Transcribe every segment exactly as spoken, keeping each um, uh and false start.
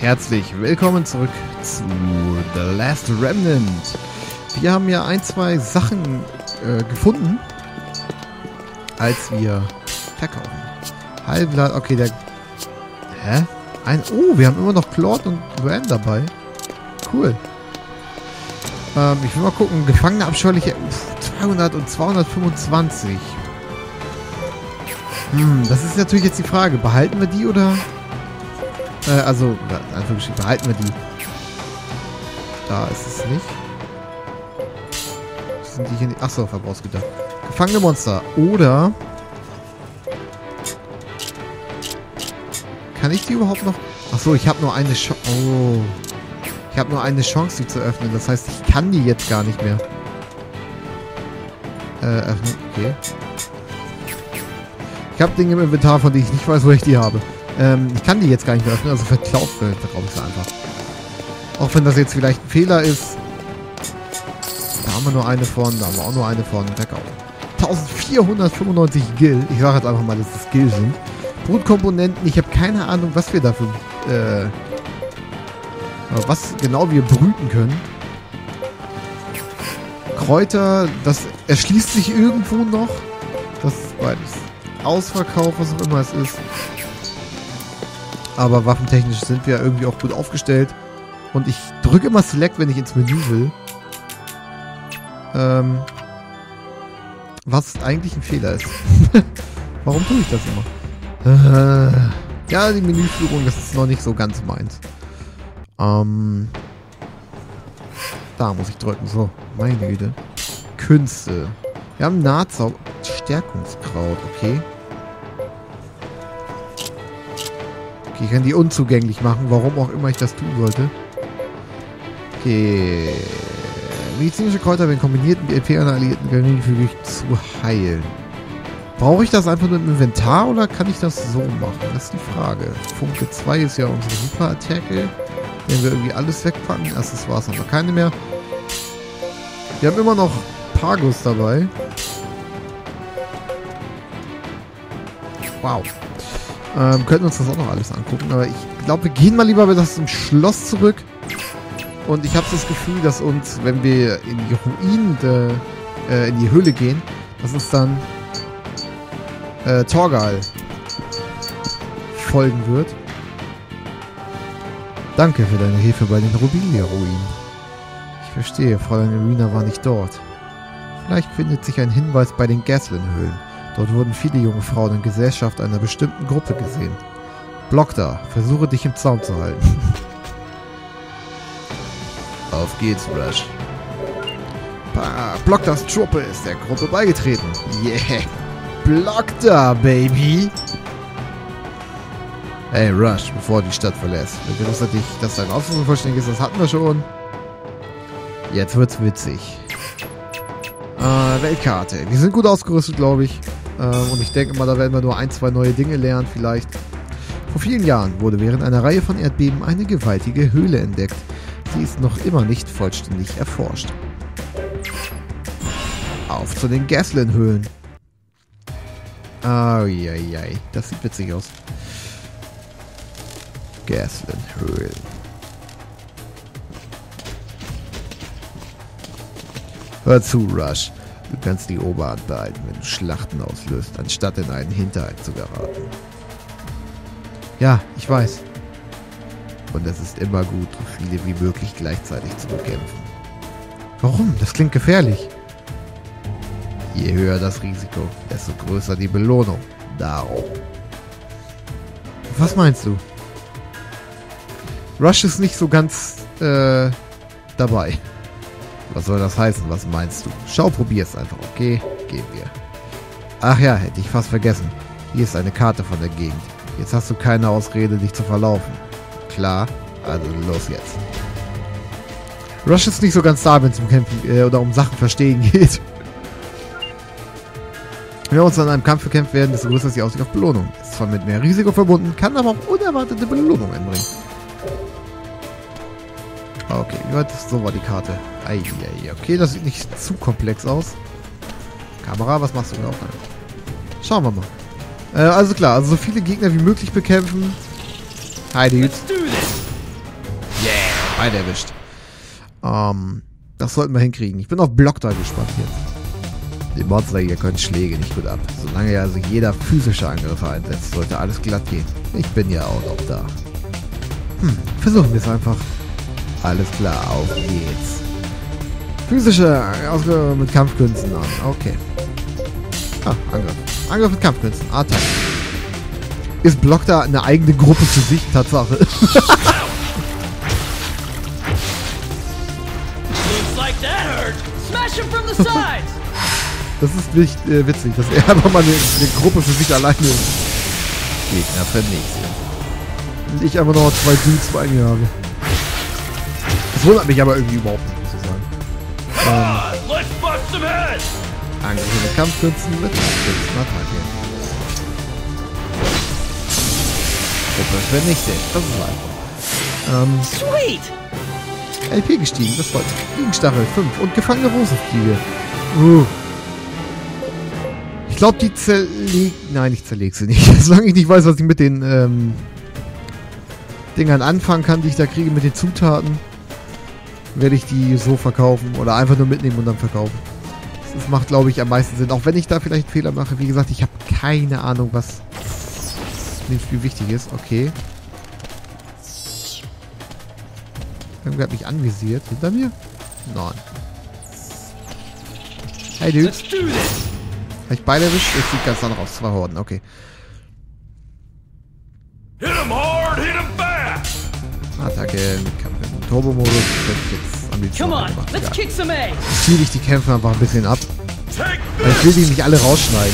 Herzlich willkommen zurück zu The Last Remnant. Wir haben ja ein, zwei Sachen äh, gefunden, als wir verkaufen. Heilblatt, okay, der... Hä? Ein... Oh, wir haben immer noch Plot und Ram dabei. Cool. Ähm, ich will mal gucken. Gefangener Abscheulich zweihundert und zweihundertfünfundzwanzig. Hm, das ist natürlich jetzt die Frage. Behalten wir die oder... Also, in Anführungsstrichen, behalten wir die. Da ist es nicht. Sind die hier nicht? Achso, Verbrauchsgüter. Gefangene Monster. Oder... Kann ich die überhaupt noch... Achso, ich habe nur eine Chance... Oh. Ich habe nur eine Chance, die zu öffnen. Das heißt, ich kann die jetzt gar nicht mehr. Äh, öffnen. Okay. Ich habe Dinge im Inventar, von denen ich nicht weiß, wo ich die habe. Ich kann die jetzt gar nicht mehr öffnen, also verkauft wird sie einfach. Auch wenn das jetzt vielleicht ein Fehler ist. Da haben wir nur eine von, da haben wir auch nur eine von. Verkauft. vierzehnhundertfünfundneunzig Gil. Ich sage jetzt einfach mal, dass das Gil sind. Brutkomponenten. Ich habe keine Ahnung, was wir dafür... Äh, was genau wir brüten können. Kräuter. Das erschließt sich irgendwo noch. Das ist beides. Ausverkauf, was auch immer es ist. Aber waffentechnisch sind wir irgendwie auch gut aufgestellt. Und ich drücke immer Select, wenn ich ins Menü will. Ähm, was eigentlich ein Fehler ist. Warum tue ich das immer? Äh, ja, die Menüführung, das ist noch nicht so ganz meins. Ähm, da muss ich drücken. So, meine Güte. Künste. Wir haben Nahtsau... Stärkungskraut, okay. Ich kann die unzugänglich machen, warum auch immer ich das tun sollte. Okay. Medizinische Kräuter werden kombiniert mit E P und Alliierten geringfügig zu heilen. Brauche ich das einfach nur im Inventar oder kann ich das so machen? Das ist die Frage. Funke zwei ist ja unsere Super-Attacke. Wenn wir irgendwie alles wegpacken, Accessoires haben wir keine mehr. Wir haben immer noch Pagus dabei. Wow. Ähm, könnten uns das auch noch alles angucken, aber ich glaube, wir gehen mal lieber über das Schloss zurück. Und ich habe das Gefühl, dass uns, wenn wir in die Ruinen, de, äh, in die Höhle gehen, dass uns dann äh, Torgal folgen wird. Danke für deine Hilfe bei den Robelia-Ruinen. Ich verstehe, Fräulein Irina war nicht dort. Vielleicht findet sich ein Hinweis bei den Gaslin-Höhlen. Dort wurden viele junge Frauen in Gesellschaft einer bestimmten Gruppe gesehen. Blocter, versuche dich im Zaum zu halten. Auf geht's, Rush. Blocters Truppe ist der Gruppe beigetreten. Yeah. Blocter, Baby. Hey, Rush, bevor du die Stadt verlässt. Wir gewusst dich, dass dein Ausrüstung vollständig ist, das hatten wir schon. Jetzt wird's witzig. Äh, Weltkarte. Wir sind gut ausgerüstet, glaube ich. Und ich denke mal, da werden wir nur ein, zwei neue Dinge lernen vielleicht. Vor vielen Jahren wurde während einer Reihe von Erdbeben eine gewaltige Höhle entdeckt. Sie ist noch immer nicht vollständig erforscht. Auf zu den Gaslin-Höhlen. Ai, das sieht witzig aus. Gaslin-Höhlen. Hör zu, Rush. Du kannst die Oberhand behalten, wenn du Schlachten auslöst, anstatt in einen Hinterhalt zu geraten. Ja, ich weiß. Und es ist immer gut, so viele wie möglich gleichzeitig zu bekämpfen. Warum? Das klingt gefährlich. Je höher das Risiko, desto größer die Belohnung. Darum. Was meinst du? Rush ist nicht so ganz, äh, dabei. Was soll das heißen? Was meinst du? Schau, probier's einfach. Okay, gehen wir. Ach ja, hätte ich fast vergessen. Hier ist eine Karte von der Gegend. Jetzt hast du keine Ausrede, dich zu verlaufen. Klar, also los jetzt. Rush ist nicht so ganz da, wenn es um Kämpfen äh, oder um Sachen verstehen geht. Wenn wir uns an einem Kampf bekämpft werden, desto größer ist die Aussicht auf Belohnung. Ist zwar mit mehr Risiko verbunden, kann aber auch unerwartete Belohnung einbringen. Okay, so war die Karte. Ei, ei, okay, das sieht nicht zu komplex aus. Kamera, was machst du genau? Schauen wir mal. Äh, also klar, also so viele Gegner wie möglich bekämpfen. Hi, Dude. Beide erwischt. Ähm, das sollten wir hinkriegen. Ich bin auf Blocter gespannt jetzt. Den Mordsäger können Schläge nicht gut ab. Solange er also jeder physische Angriff einsetzt, sollte alles glatt gehen. Ich bin ja auch noch da. Hm, versuchen wir es einfach. Alles klar, auf geht's. Physische Ausgabe mit Kampfkünsten an. Okay. Ah, Angriff. Angriff mit Kampfkünsten. Attacke. Ist Blocter eine eigene Gruppe für sich? Tatsache. Das ist nicht äh, witzig, dass er einfach mal eine, eine Gruppe für sich alleine ist. Gegner vernichtet. Und ich einfach noch zwei Dudes bei mir habe. Das wundert mich aber irgendwie überhaupt nicht. Angriff mit Kampfkünsten, mit Kampfkünsten, Attacke. Gruppe vernichtet, das ist einfach. Ähm, Sweet! L P gestiegen, das freut mich. Fliegenstachel fünf und gefangene Rosefliege. Uh. Ich glaube, die zerlegt... Nein, ich zerleg sie nicht. Solange ich nicht weiß, was ich mit den ähm, Dingern anfangen kann, die ich da kriege, mit den Zutaten, werde ich die so verkaufen oder einfach nur mitnehmen und dann verkaufen. Das macht, glaube ich, am meisten Sinn. Auch wenn ich da vielleicht Fehler mache. Wie gesagt, ich habe keine Ahnung, was in dem Spiel wichtig ist. Okay. Irgendwer hat mich anvisiert. Hinter mir? Nein. Hey, Dude. Habe ich beide erwischt? Das sieht ganz anders aus. Zwei Horden. Okay. Attacke. Kampf im Turbo-Modus. Come on, let's kick some ass. Ich ziehe dich die Kämpfe einfach ein bisschen ab. Weil ich will die nicht alle rausschneiden.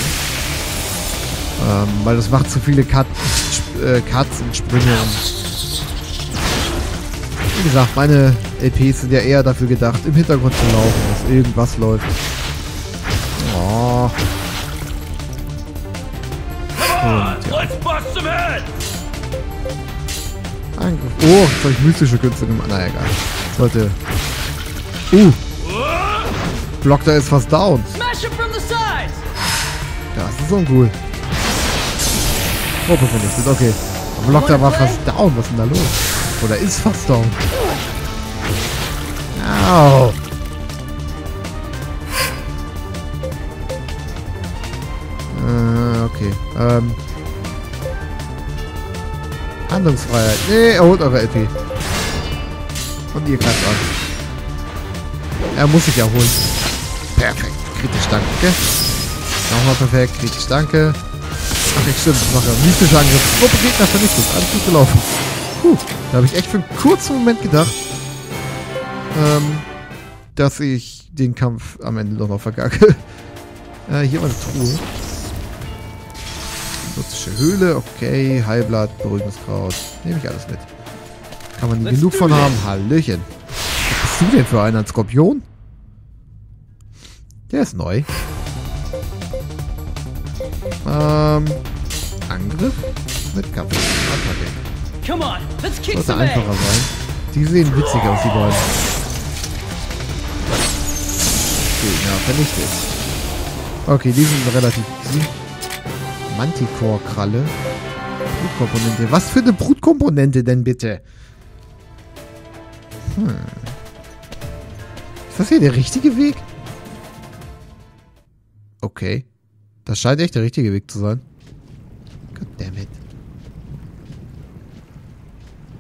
Ähm, weil das macht zu viele Cuts äh, und Sprünge. Wie gesagt, meine L Ps sind ja eher dafür gedacht, im Hintergrund zu laufen, dass irgendwas läuft. Oh. Und, ja. Angriff. Oh, jetzt habe ich mystische Künste gemacht. Na egal. Sollte. Uh. Blocter ist fast down. Das ist uncool. Gruppe vernichtet, okay. Blocter war fast down. Was ist denn da los? Oder ist fast down. Au. Äh, okay. Ähm. Handlungsfreiheit. Nee, erholt eure L P. Und ihr greift an. Er muss sich erholen. Perfekt. Kritisch, danke. Nochmal perfekt. Kritisch, danke. Ach, ich stimmt. Ich mache einen mystischen Angriff. Gruppe Gegner vernichtet. Alles gut gelaufen. Puh. Da habe ich echt für einen kurzen Moment gedacht, ähm, dass ich den Kampf am Ende doch noch verkacke. äh, hier war eine Truhe. Nutzische Höhle. Okay. Heilblatt. Beruhigendes Kraut. Nehme ich alles mit. Kann man nie Let's genug von haben. Hallöchen. Was bist du denn für einer? Ein Skorpion? Der ist neu. Ähm. Angriff? Mit Kampf. Attacke. Sollte einfacher sein. Die sehen witzig aus, die beiden. Gegner vernichtet. Okay, die sind relativ easy. Manticore-Kralle. Brutkomponente. Was für eine Brutkomponente denn bitte? Hm. Ist das hier der richtige Weg? Okay. Das scheint echt der richtige Weg zu sein. Goddammit.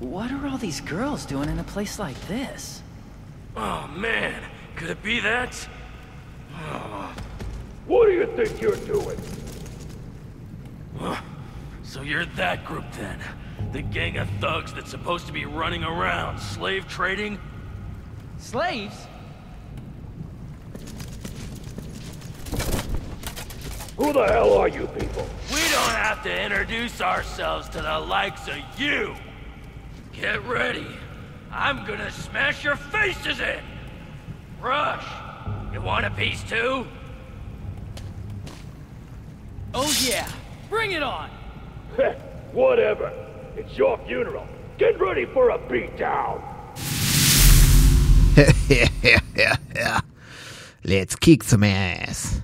What are all these girls doing in a place like this? Oh man, could it be that? Oh. What do you think you're doing? Huh? So you're that group then? The gang of thugs that's supposed to be running around, slave trading? Slaves? Who the hell are you people? We don't have to introduce ourselves to the likes of you! Get ready! I'm gonna smash your faces in! Rush! You want a piece too? Oh yeah! Bring it on! Heh! Whatever! It's your funeral. Get ready for a beatdown. Let's kick some ass.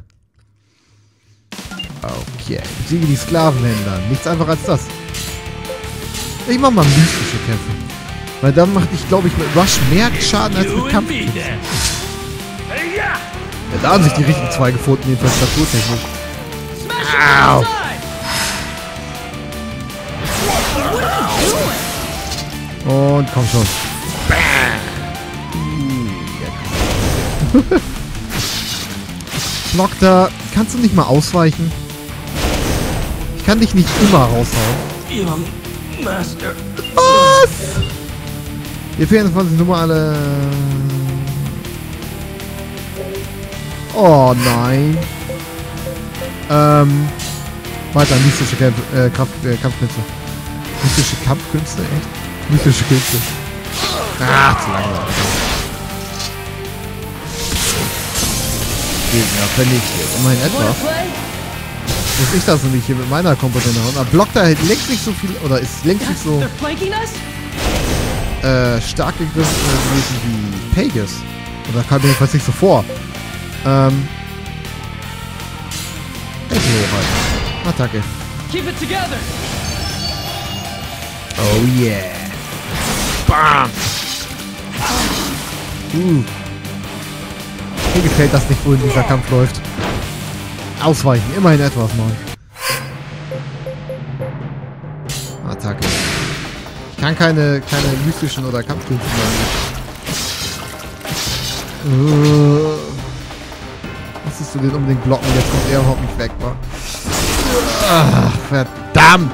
Okay, besiege die Sklavenhändler. Nichts einfacher als das. Ich mach mal mystische Kämpfe. Weil dann macht ich, glaube ich, mit Rush mehr Schaden als mit Kampf. Ja, da haben sich die richtigen zwei gefunden, jedenfalls naturtechnisch. Au! Und komm schon. Blocter, kannst du nicht mal ausweichen? Ich kann dich nicht immer raushauen. Was? Wir fehlen zwanzig normale. Oh nein. Ähm. Weiter, mystische Kampf, äh, Kampf, äh, Kampfkünste. Mystische Kampfkünste, echt? Mystische Künste. Ah, zu langsam. Gegner vernichtet. Immerhin etwas. Muss ich das nämlich hier mit meiner Komponente hauen? Aber Blocter hält längst nicht so viel. Oder ist längst nicht so. Äh, stark gegriffen wie Pagus. Oder kam mir jedenfalls nicht so vor. Ähm. Okay, Attacke. Keep it together. Oh yeah. Bam. Uh. Mir gefällt das nicht, wohin dieser Kampf läuft. Ausweichen, immerhin etwas mal. Attacke. Ich kann keine, keine mystischen oder Kampfkünste machen. Uh. Musstest du den unbedingt blocken, jetzt kommt er überhaupt nicht weg, wa? Ach, verdammt!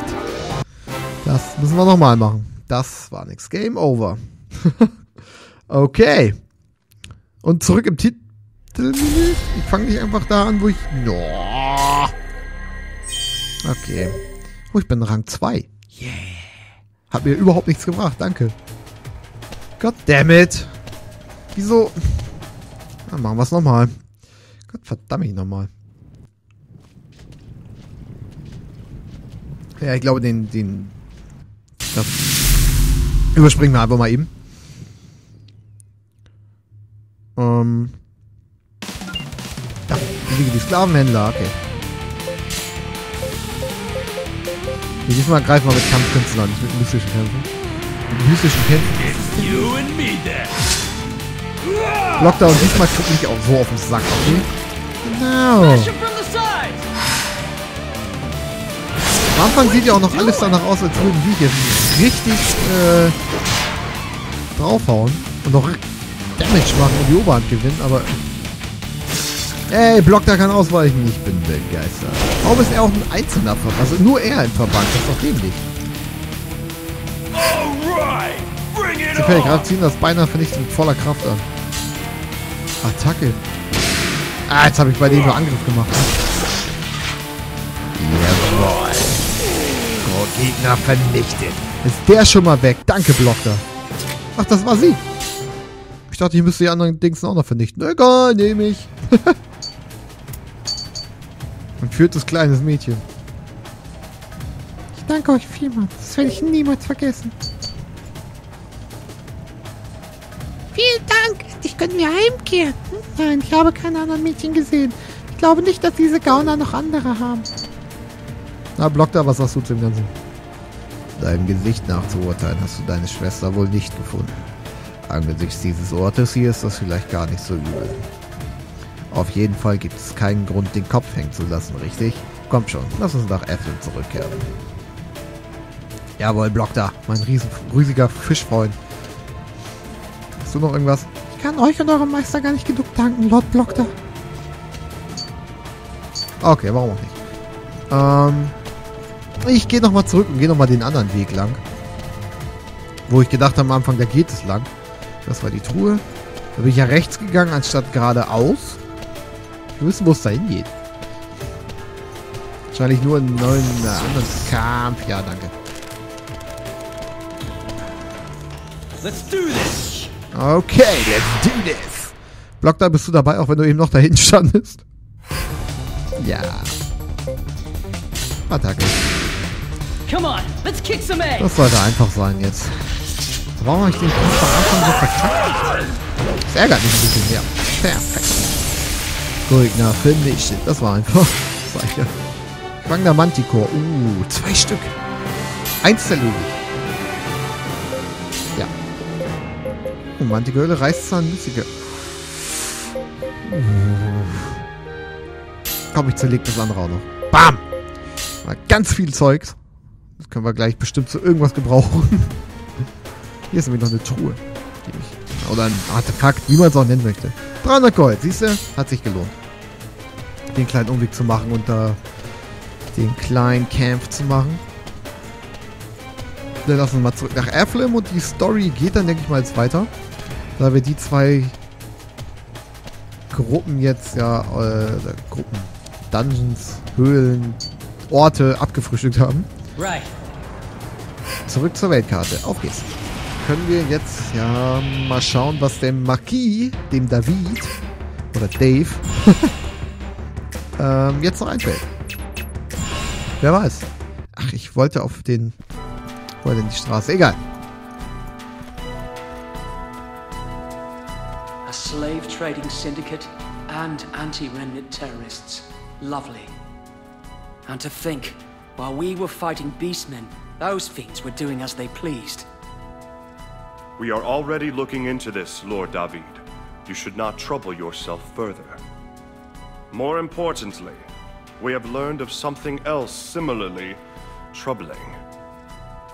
Das müssen wir nochmal machen. Das war nix. Game over. Okay. Und zurück im Titel. Ich fange nicht einfach da an, wo ich... No. Okay. Oh, ich bin Rang zwei. Yeah. Hat mir überhaupt nichts gebracht, danke. Goddammit. Wieso? Dann machen wir es nochmal. Verdammt nochmal. Ja, ich glaube, den, den, das überspringen wir einfach mal eben. Ähm. Ja, die Sklavenhändler, okay. Diesmal greifen wir mit Kampfkünsten an, nicht mit mystischen Kämpfen. Mit mystischen Kämpfen. Lockdown, diesmal kriegt mich auch so auf den Sack, okay? Genau. Am Anfang sieht ja auch noch alles danach aus, als würden wir hier richtig äh, draufhauen und noch Damage machen und die Oberhand gewinnen, aber... Ey, Blocter kann ausweichen. Ich bin begeistert. Warum ist er auch ein einzelner Verband? Also nur er im Verband, das ist doch dämlich. Sie fällt gerade ziehen das beinahe vernichtet mit voller Kraft an. Attacke. Ah, jetzt habe ich bei dem nur Angriff gemacht. Jawohl. Oh, Gegner vernichtet. Ist der schon mal weg? Danke, Blocter. Ach, das war sie. Ich dachte, ich müsste die anderen Dings auch noch vernichten. Egal, nehme ich. Und führt das kleines Mädchen. Ich danke euch vielmals. Das werde ich niemals vergessen. Vielen Dank. Ich könnte mir heimkehren. Nein, ich habe keine anderen Mädchen gesehen. Ich glaube nicht, dass diese Gauner noch andere haben. Na, Blocter, was sagst du zu dem Ganzen? Deinem Gesicht nach zu urteilen, hast du deine Schwester wohl nicht gefunden. Angesichts dieses Ortes hier ist das vielleicht gar nicht so übel. Auf jeden Fall gibt es keinen Grund, den Kopf hängen zu lassen, richtig? Komm schon, lass uns nach Eflin zurückkehren. Jawohl, Blocter, mein riesen, riesiger Fischfreund. Hast du noch irgendwas? Ich kann euch und eurem Meister gar nicht genug danken, Lord Blocter. Okay, warum auch nicht? Ähm, ich gehe nochmal zurück und gehe nochmal den anderen Weg lang. Wo ich gedacht habe am Anfang, da geht es lang. Das war die Truhe. Da bin ich ja rechts gegangen, anstatt geradeaus. Wir wissen, wo es da hingeht. Wahrscheinlich nur in einen neuen äh, anderen Kampf. Ja, danke. Let's do this. Okay, let's do this. Blocter, bist du dabei, auch wenn du eben noch da hinten standest? Ja. Attacke. Das sollte einfach sein jetzt. Warum habe ich den Kampf am Anfang so verkackt? Das ärgert mich ein bisschen, ja. Perfekt. Gegner vernichtet. Shit. Das war einfach. Gefangener Manticore. Uh, zwei Stück. Eins zerlege ich. Ja. Oh Mann, die Höhle reißt Zahnmüssige. Komm, ich zerleg das andere auch noch. Bam! Mal ganz viel Zeugs. Das können wir gleich bestimmt zu irgendwas gebrauchen. Hier ist nämlich noch eine Truhe. Die Oder ein Artefakt, wie man es auch nennen möchte. dreihundert Gold, siehst du? Hat sich gelohnt. Den kleinen Umweg zu machen und da den kleinen Kampf zu machen. Dann lassen wir mal zurück nach Athlum und die Story geht dann, denke ich mal, jetzt weiter. Da wir die zwei Gruppen jetzt ja, äh, Gruppen, Dungeons, Höhlen, Orte abgefrühstückt haben. Right. Zurück zur Weltkarte. Auf geht's. Können wir jetzt ja mal schauen, was dem Marquis, dem David oder Dave ähm, jetzt noch einfällt. Wer weiß. Ach, ich wollte auf den... Wo war denn die Straße? Egal. A slave trading syndicate and anti-remnant terrorists. Lovely. And to think, while we were fighting beastmen, those fiends were doing as they pleased. We are already looking into this, Lord David. You should not trouble yourself further. More importantly, we have learned of something else similarly troubling.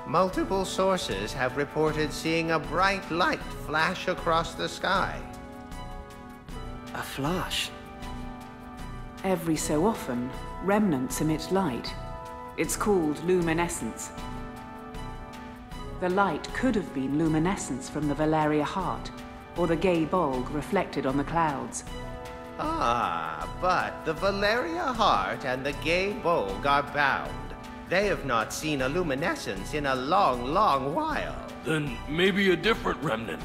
Multiple sources have reported seeing a bright light flash across the sky. A flash? Every so often, remnants emit light. It's called luminescence. The light could have been luminescence from the Valeria Heart, or the Gae Bolg reflected on the clouds. Ah, but the Valeria Heart and the Gae Bolg are bound. They have not seen a luminescence in a long, long while. Then maybe a different remnant.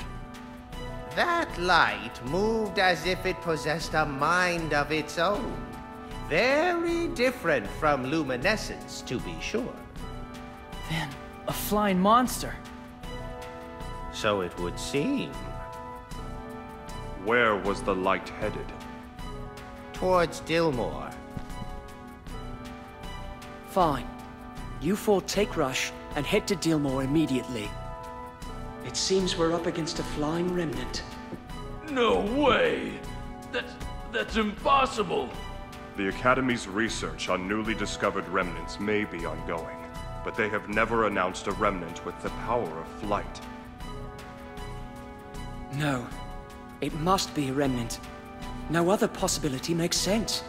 That light moved as if it possessed a mind of its own. Very different from luminescence, to be sure. Then a flying monster. So it would seem. Where was the light headed? Towards Dilmore. Fine. You four take Rush and head to Dilmore immediately. It seems we're up against a flying remnant. No way! That's, that's impossible! The Academy's research on newly discovered remnants may be ongoing, but they have never announced a remnant with the power of flight. No. It must be a remnant. No other possibility makes sense.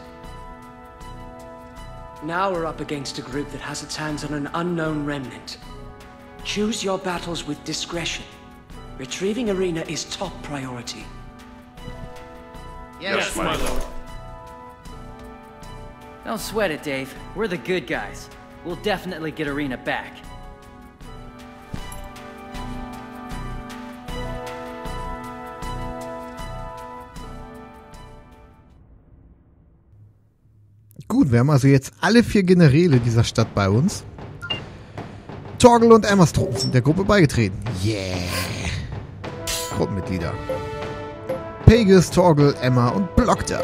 Now we're up against a group that has its hands on an unknown remnant. Choose your battles with discretion. Retrieving Arena is top priority. Yes, yes my lord. Don't sweat it, Dave. We're the good guys. We'll definitely get Arena back. Gut, wir haben also jetzt alle vier Generäle dieser Stadt bei uns. Torgal und Emmas Truppen sind der Gruppe beigetreten. Yeah! Gruppenmitglieder. Pagus, Torgal, Emma und Blocter.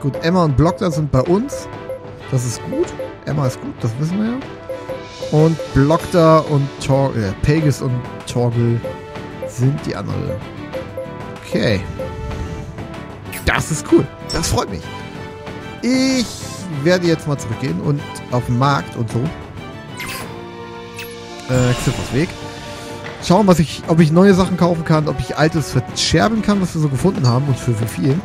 Gut, Emma und Blocter sind bei uns. Das ist gut. Emma ist gut, das wissen wir ja. Und Blocter und Torgal, äh, Pagus und Torgal sind die anderen. Okay. Das ist cool. Das freut mich. Ich werde jetzt mal zurückgehen und auf den Markt und so. Äh, Xippers Weg. Schauen, was ich, ob ich neue Sachen kaufen kann, ob ich Altes verscherben kann, was wir so gefunden haben und für wie viel.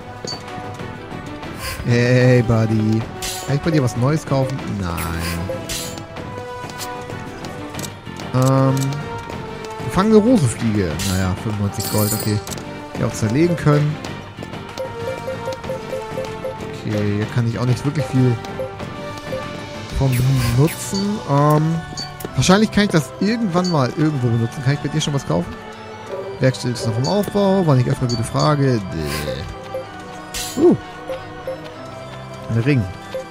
Hey, Buddy. Kann ich bei dir was Neues kaufen? Nein. Ähm. Gefangene Rosefliege. Naja, fünfundneunzig Gold, okay. Die auch zerlegen können. Okay, hier kann ich auch nicht wirklich viel von benutzen. Ähm, wahrscheinlich kann ich das irgendwann mal irgendwo benutzen. Kann ich bei dir schon was kaufen? Werkstatt ist noch im Aufbau. War nicht erstmal gute Frage. Däh. Uh. Ein Ring.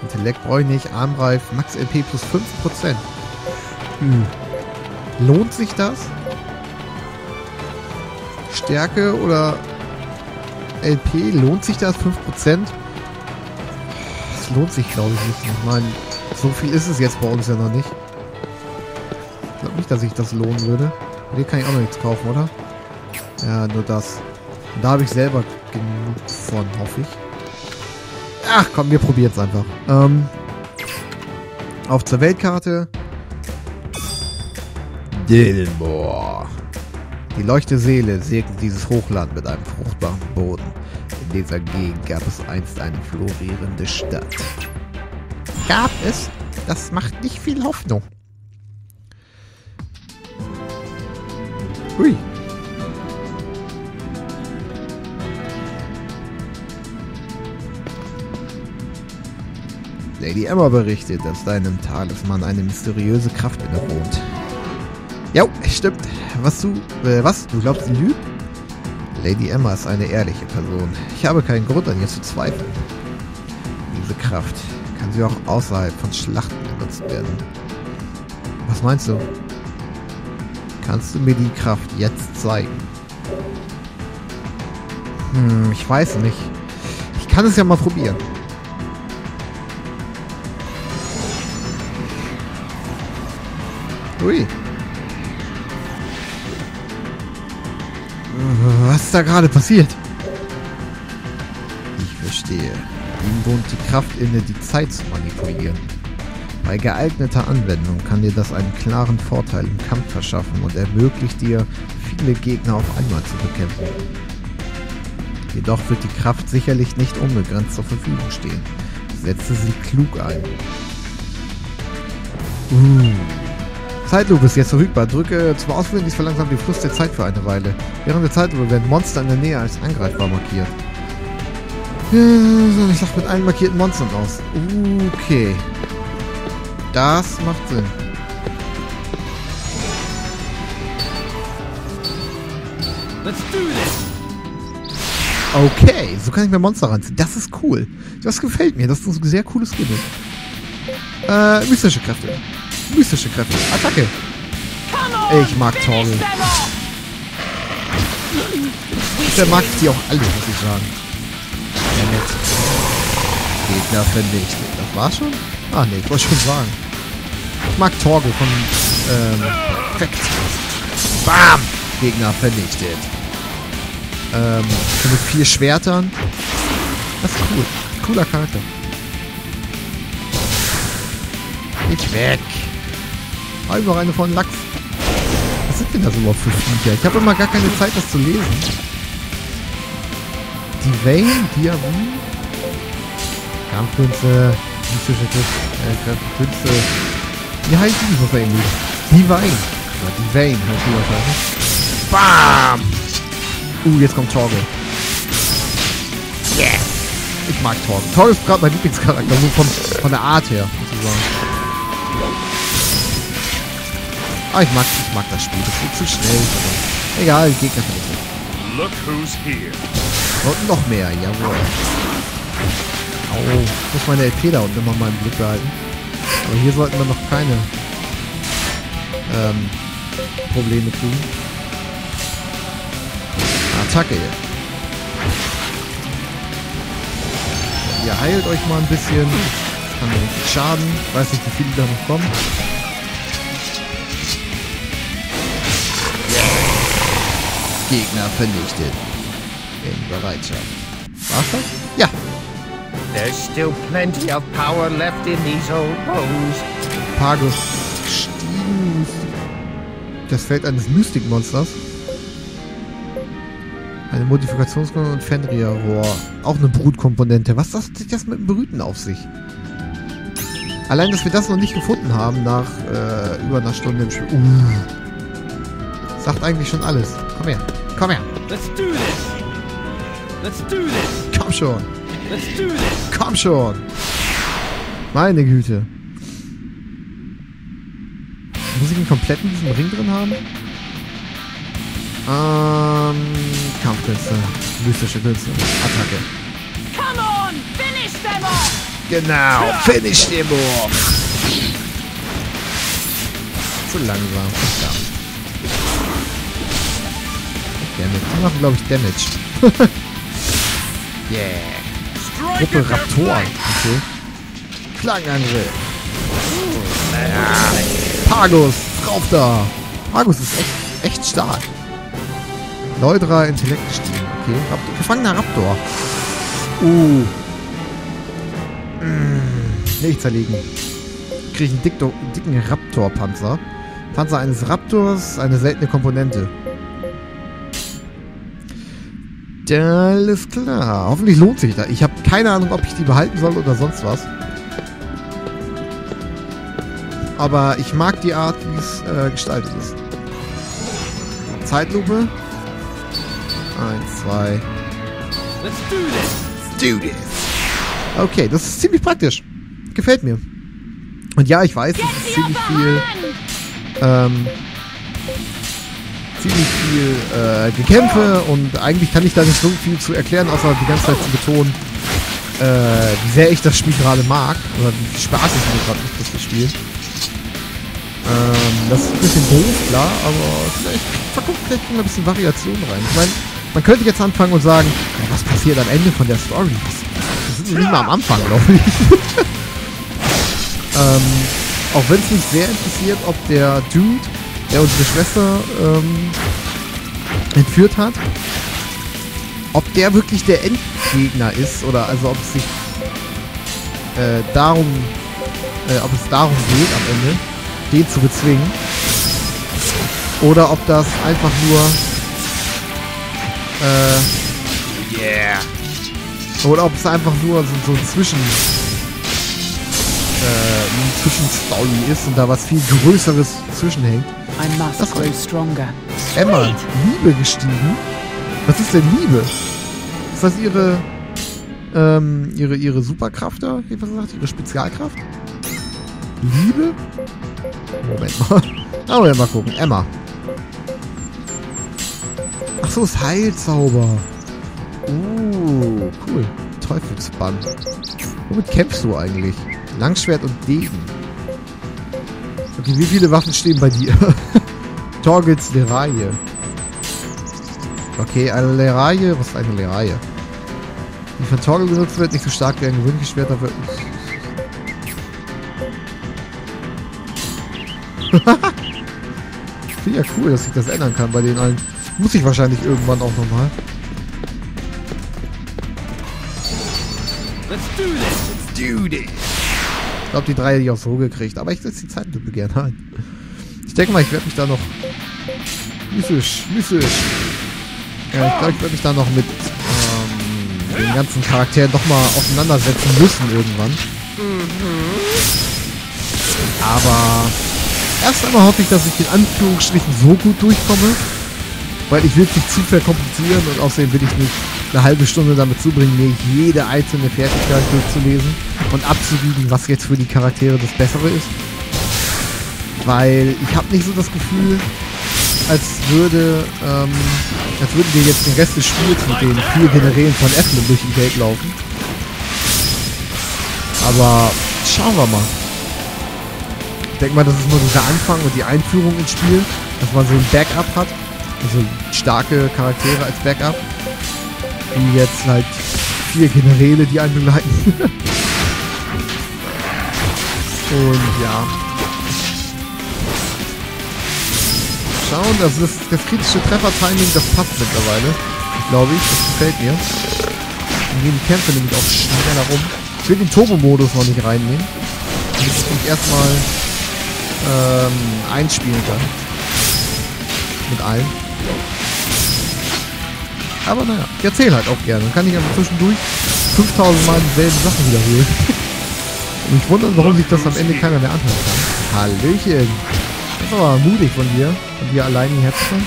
Intellekt brauche ich nicht. Armreif. Max L P plus fünf Prozent. Hm. Lohnt sich das? Stärke oder L P? Lohnt sich das? fünf Prozent? Lohnt sich, glaube ich, nicht. Ich meine, so viel ist es jetzt bei uns ja noch nicht. Ich glaube nicht, dass ich das lohnen würde. Hier kann ich auch noch nichts kaufen, oder? Ja, nur das. Und da habe ich selber genug von, hoffe ich. Ach komm, wir probieren es einfach. Ähm, auf zur Weltkarte. Dilmore. Die leuchtende Seele segnet dieses Hochland mit einem fruchtbaren Boden. In dieser Gegend gab es einst eine florierende Stadt. Gab es? Das macht nicht viel Hoffnung. Hui. Lady Emma berichtet, dass deinem Talisman eine mysteriöse Kraft innewohnt. Jo, stimmt. Was du, äh, was? Du glaubst, sie lügt? Lady Emma ist eine ehrliche Person. Ich habe keinen Grund an ihr zu zweifeln. Diese Kraft kann sie auch außerhalb von Schlachten genutzt werden. Was meinst du? Kannst du mir die Kraft jetzt zeigen? Hm, ich weiß nicht. Ich kann es ja mal probieren. Ui. Was ist da gerade passiert? Ich verstehe. Ihm wohnt die Kraft inne, die Zeit zu manipulieren. Bei geeigneter Anwendung kann dir das einen klaren Vorteil im Kampf verschaffen und ermöglicht dir, viele Gegner auf einmal zu bekämpfen. Jedoch wird die Kraft sicherlich nicht unbegrenzt zur Verfügung stehen. Setze sie klug ein. Uh. Zeitlupe ist jetzt verfügbar. Drücke zum Auswählen, dies verlangsamt den Fluss der Zeit für eine Weile. Während der Zeitlupe werden Monster in der Nähe als angreifbar markiert. Ich sag mit allen markierten Monstern aus. Okay. Das macht Sinn. Let's do this. Okay, so kann ich mir Monster ranziehen. Das ist cool. Das gefällt mir. Das ist ein sehr cooles Gimmick. Äh, mystische Kräfte. Mystische Kräfte. Attacke. Ich mag Torgal. Der mag die auch alle, muss ich sagen. Ja, Gegner vernichtet. Das war's schon? Ah, ne, ich wollte schon sagen. Ich mag Torgal von... Ähm... Perfekt. Bam! Gegner vernichtet. Ähm... Mit vier Schwertern. Das ist cool. Cooler Charakter. Ich weg. Ah, noch eine von Lachs. Was sind denn das überhaupt für Viecher? Ich habe immer gar keine Zeit, das zu lesen. Die Wellen, Diabu. Kampfkünste, mystische Künste. Äh, Wie heißt die so eigentlich? Die Wein. Oder die Wellen heißt die wahrscheinlich. Bam! Uh, jetzt kommt Torgal. Yes! Ich mag Torgal. Torgal ist gerade mein Lieblingscharakter, so von, von der Art her, sozusagen. Ah, ich mag, ich mag das Spiel, das geht zu schnell. Aber egal, Gegner vernichtet. Look who's here. Und noch mehr, jawohl. Au, oh, ich muss meine L P da unten immer mal im Blick behalten. Aber hier sollten wir noch keine ähm, Probleme kriegen. Attacke. Ihr heilt euch mal ein bisschen. Das kann mir richtig schaden. Ich weiß nicht, wie viele da noch kommen. Gegner vernichtet. In Bereitschaft. War's das? Ja. There's still plenty of power left in these old bones. Pagus stiegen. Das Feld eines Mystikmonsters. Eine Modifikationskomponente und Fenrir-Rohr. Auch eine Brutkomponente. Was hat das mit dem Brüten auf sich? Allein, dass wir das noch nicht gefunden haben nach äh, über einer Stunde im Spiel. Uh. Sagt eigentlich schon alles. Komm her. Komm her. Let's do this. Let's do this. Komm schon. Let's do this. Komm schon. Meine Güte. Muss ich den kompletten diesen Ring drin haben? Ähm. Kampfkünste. Mystische Künste. Attacke. Come on! Finish them off! Genau! Finish them off! Zu langsam. Verdammt. Die machen, glaube ich, Damage. Yeah. Gruppe Raptoren. Okay. Klangangriff. Pagus. Drauf da. Pagus ist echt, echt stark. Leudra, Intellekt gestiegen. Okay, Raptor, Gefangener Raptor. Uh. Mmh. Nicht zerlegen. Kriege ich einen dicken Raptor-Panzer. Panzer eines Raptors, eine seltene Komponente. Alles klar. Hoffentlich lohnt sich das. Ich habe keine Ahnung, ob ich die behalten soll oder sonst was. Aber ich mag die Art, wie es äh, gestaltet ist. Zeitlupe. Eins, zwei. Let's do this. Let's do this. Okay, das ist ziemlich praktisch. Gefällt mir. Und ja, ich weiß, es ist ziemlich viel... Ähm, ziemlich viel äh, Gekämpfe und eigentlich kann ich da nicht so viel zu erklären, außer die ganze Zeit zu betonen, äh, wie sehr ich das Spiel gerade mag oder wie viel Spaß es mir gerade macht, das Spiel. Ähm, das ist ein bisschen doof, klar, aber vielleicht verkommt vielleicht ein bisschen Variation rein. Ich meine, man könnte jetzt anfangen und sagen, ja, was passiert am Ende von der Story? Das sind wir nicht mal am Anfang, glaube ich. ähm, Auch wenn es mich sehr interessiert, ob der Dude, der unsere Schwester ähm, entführt hat, ob der wirklich der Endgegner ist oder also ob es sich äh, darum, äh, ob es darum geht am Ende, den zu bezwingen, oder ob das einfach nur, äh, yeah, oder ob es einfach nur so, so ein Zwischen Äh, Zwischenstory ist und da was viel Größeres zwischenhängt. Das war Emma, Liebe gestiegen? Was ist denn Liebe? Ist das ihre ähm, ihre, ihre Superkraft da? Was sagt ihre Spezialkraft? Liebe? Moment mal. Aber ja, mal gucken. Emma. Ach so, ist Heilzauber. Oh, cool. Teufelsbann. Womit kämpfst du eigentlich? Langschwert und Degen. Okay, wie viele Waffen stehen bei dir? Torgels Leraille. Okay, eine Leraille. Was ist eine Leraille? Die von Torgal benutzt wird, nicht so stark wie ein gewöhnliches Schwert, aber... Finde ja cool, dass ich das ändern kann bei den allen. Muss ich wahrscheinlich irgendwann auch nochmal. Let's do this! Let's do this! Ich glaube, die drei hätte ich auch so gekriegt, aber ich setze die Zeitlupe gerne ein. Ich denke mal, ich werde mich da noch... Mythisch, mythisch. Ja, ich glaube, ich werde mich da noch mit ähm, den ganzen Charakteren noch mal auseinandersetzen müssen irgendwann. Aber erst einmal hoffe ich, dass ich in Anführungsstrichen so gut durchkomme, weil ich will es nicht zu verkomplizieren und außerdem will ich nicht eine halbe Stunde damit zubringen, mir jede einzelne Fertigkeit durchzulesen und abzuwiegen, was jetzt für die Charaktere das Bessere ist. Weil ich habe nicht so das Gefühl, als würde, ähm, als würden wir jetzt den Rest des Spiels mit den vier Generälen von Eflin durch die Welt laufen. Aber schauen wir mal. Ich denke mal, das ist nur dieser Anfang und die Einführung ins Spiel, dass man so ein Backup hat, also starke Charaktere als Backup. Wie jetzt halt vier Generäle, die einen begleiten. Und ja. Schauen, das ist das kritische Treffer-Timing, das passt mittlerweile. Glaube ich, das gefällt mir. Dann gehen die Kämpfe nämlich auch schneller rum. Ich will den Turbo-Modus noch nicht reinnehmen. Damit ich mich erstmal ähm, einspielen kann. Mit allem. Aber naja, ich erzähle halt auch gerne. Dann kann ich aber zwischendurch fünftausend Mal dieselben Sachen wiederholen. Und ich wundere, warum sich das am Ende keiner mehr anhören kann. Hallöchen. Das ist aber mutig von dir. Von dir allein die Herzchen.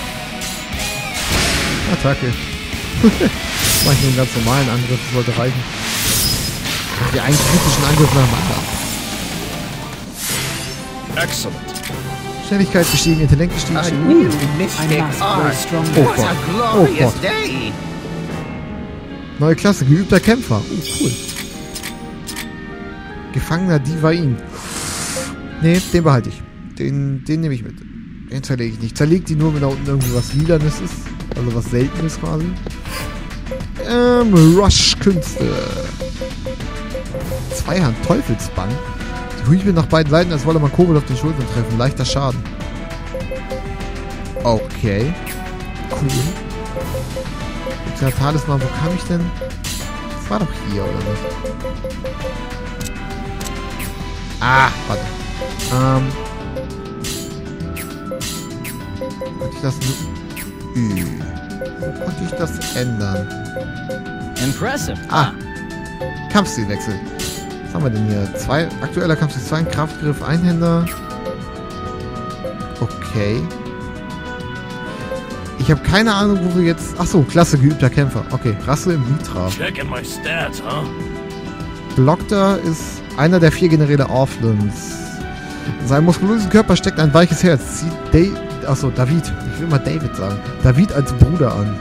Attacke. Mach ich nur einen ganz normalen Angriff, das sollte reichen. Die einen kritischen Angriff nach dem anderen. Excellent. Schnelligkeit gestiegen, Intellekt gestiegen. Uh, oh Gott. Oh Gott. Neue Klasse, geübter Kämpfer. Uh, cool. Gefangener Divain. Ne, den behalte ich. Den, den nehme ich mit. Den zerlege ich nicht. Zerlegt die nur, wenn da unten irgendwie was Lilanes ist. Also was Seltenes quasi. Ähm, Rush-Künste. Zweihand-Teufelsbann. Ich bin nach beiden Seiten, als wolle man Kobold auf den Schultern treffen. Leichter Schaden. Okay. Cool. Der Talisman, wo kam ich denn? Das war doch hier, oder was? Ah, warte. Ähm. Konnte ich das nicht? Konnte ich das ändern? Impressive. Ah. Kampfstilwechsel. Was haben wir denn hier? Zwei, aktueller Kampfstil zwei, Kraftgriff, Einhänder. Okay. Ich habe keine Ahnung, wo wir jetzt... Achso, Klasse, geübter Kämpfer. Okay, Rasse im Mitra. Huh? Blocter ist einer der vier Generäle Orphlands. In seinem muskulösen Körper steckt ein weiches Herz. Zieht da Achso, David. Ich will mal David sagen. David als Bruder an.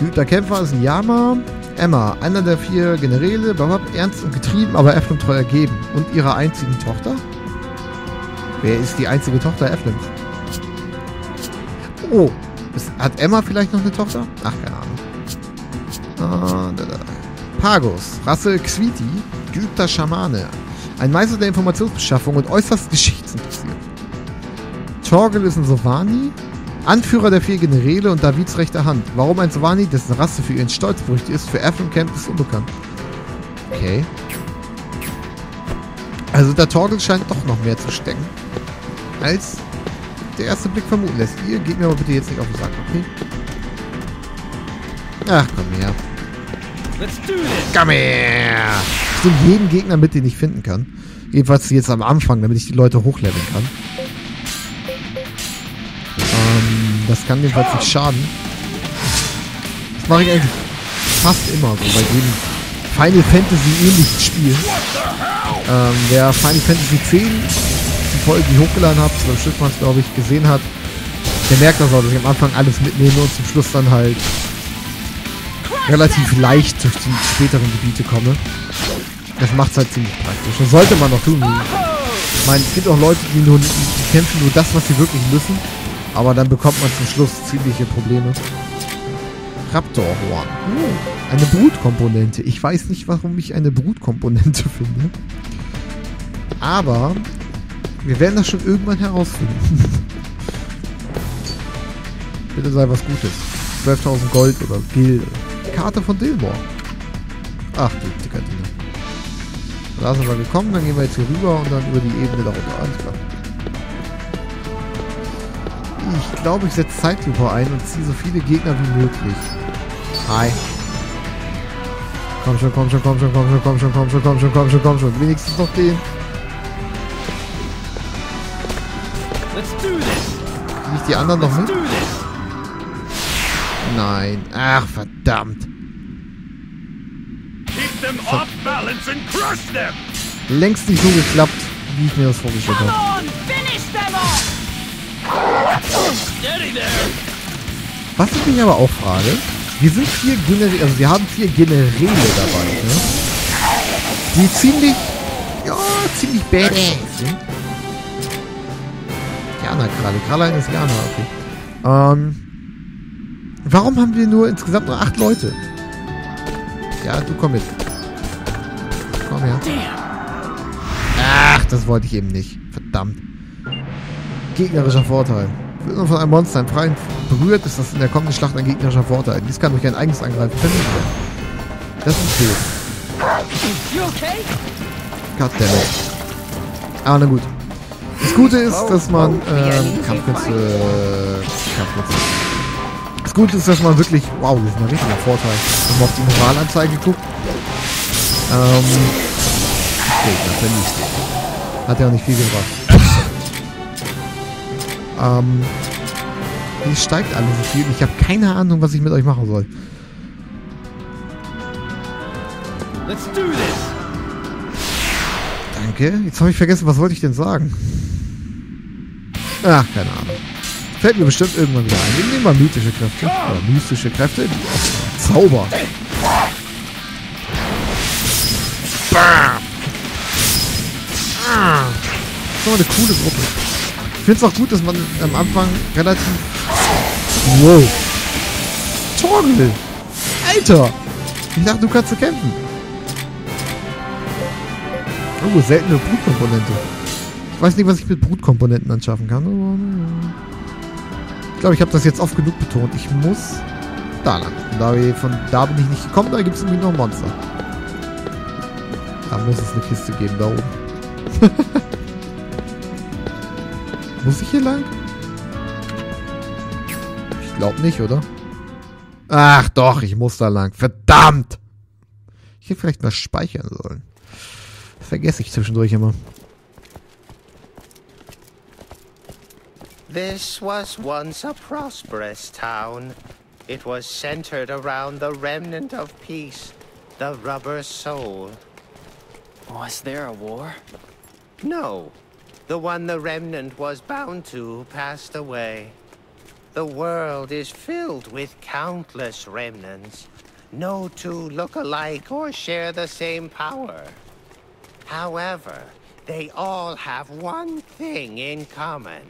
Geübter Kämpfer ist ein Yama. Emma, einer der vier Generäle. Babab, ernst und getrieben, aber Eflin treu ergeben. Und ihrer einzigen Tochter? Wer ist die einzige Tochter Eflins? Oh. Hat Emma vielleicht noch eine Tochter? Ach, keine Ahnung. Ah, da, da. Pagus, Rasse Xviti, geübter Schamane. Ein Meister der Informationsbeschaffung und äußerst geschichtsinteressiert. Torgal ist ein Sovani, Anführer der vier Generäle und Davids rechte Hand. Warum ein Sovani, dessen Rasse für ihren Stolz berüchtigt ist, für Erfurt kämpft, ist unbekannt. Okay. Also der Torgal scheint doch noch mehr zu stecken, als der erste Blick vermuten lässt. Ihr geht mir aber bitte jetzt nicht auf den Sack, okay? Ach, komm her. Let's do this. Komm her! Ich nehme jeden Gegner mit, den ich finden kann. Jedenfalls jetzt am Anfang, damit ich die Leute hochleveln kann. Ähm, das kann jedenfalls nicht schaden. Das mache ich eigentlich fast immer so bei jedem Final Fantasy ähnlichen Spiel. Ähm, der Final Fantasy zehn Folge, die ich hochgeladen habe, zum Schluss man es, glaube ich, gesehen hat, der merkt das auch, dass ich am Anfang alles mitnehme und zum Schluss dann halt relativ leicht durch die späteren Gebiete komme. Das macht es halt ziemlich praktisch. Das sollte man noch tun. Ich meine, es gibt auch Leute, die, nur, die kämpfen nur das, was sie wirklich müssen, aber dann bekommt man zum Schluss ziemliche Probleme. Raptorhorn. Oh, eine Brutkomponente. Ich weiß nicht, warum ich eine Brutkomponente finde. Aber wir werden das schon irgendwann herausfinden. Bitte sei was Gutes. zwölftausend Gold oder Gil. Karte von Dilmore. Ach, die Kantine. Da sind wir gekommen, dann gehen wir jetzt hier rüber und dann über die Ebene darunter. Alles klar. Ich glaube, ich setze Zeitlupe ein und ziehe so viele Gegner wie möglich. Hi. Komm schon, komm schon, komm schon, komm schon, komm schon, komm schon, komm schon, komm schon, komm schon. Wenigstens noch den. Nicht die anderen noch mit? Nein. Ach, verdammt. Das hat längst nicht so geklappt, wie ich mir das vorgestellt habe. Was ich mich aber auch frage, wir sind vier Generäle, also wir haben vier Generäle dabei, ne? Die ziemlich, ja, ziemlich badass sind. Jana gerade. Karlein ist Jana, okay. Ähm. Warum haben wir nur insgesamt nur acht Leute? Ja, du komm mit. Komm her. Ach, das wollte ich eben nicht. Verdammt. Gegnerischer Vorteil. Wird nur von einem Monster im Freien berührt, ist das in der kommenden Schlacht ein gegnerischer Vorteil. Dies kann durch ein eigenes Angreifen verhindert werden. Das ist okay. Goddammit. Aber na gut. Das Gute ist, dass man ähm, Kampfkünste, äh, Kampfkünste. Das Gute ist, dass man wirklich, wow, das ist ein richtiger Vorteil, wenn man auf die Moralanzeige guckt. Ähm, okay, das ist nicht. Hat ja auch nicht viel gebracht. ähm, hier steigt alles so viel. Ich habe keine Ahnung, was ich mit euch machen soll. Let's do this. Danke. Jetzt habe ich vergessen, was wollte ich denn sagen? Ach, keine Ahnung. Fällt mir bestimmt irgendwann wieder ein. Wir nehmen mal mythische Kräfte. Oder mystische Kräfte. Zauber. Bam. Das ist immer eine coole Gruppe. Ich finde es auch gut, dass man am Anfang relativ... Wow. Torgal. Alter. Ich dachte, du kannst so kämpfen. Oh, seltene Blutkomponente. Ich weiß nicht, was ich mit Brutkomponenten anschaffen kann. Ich glaube, ich habe das jetzt oft genug betont. Ich muss da lang. Da, von da bin ich nicht gekommen, da gibt es irgendwie noch ein Monster. Da muss es eine Kiste geben, da oben. Muss ich hier lang? Ich glaube nicht, oder? Ach doch, ich muss da lang. Verdammt! Ich hätte vielleicht mal speichern sollen. Das vergesse ich zwischendurch immer. This was once a prosperous town. It was centered around the remnant of peace, the rubber soul. Was there a war? No. The one the remnant was bound to passed away. The world is filled with countless remnants. No two look alike or share the same power. However, they all have one thing in common.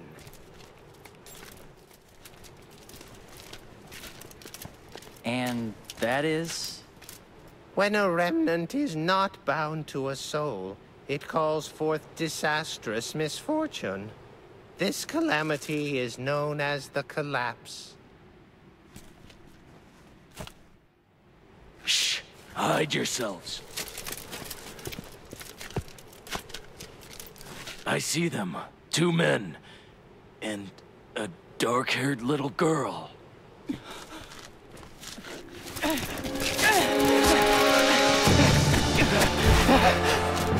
And that is? When a remnant is not bound to a soul, it calls forth disastrous misfortune. This calamity is known as the collapse. Shh! Hide yourselves. I see them. Two men. And a dark-haired little girl.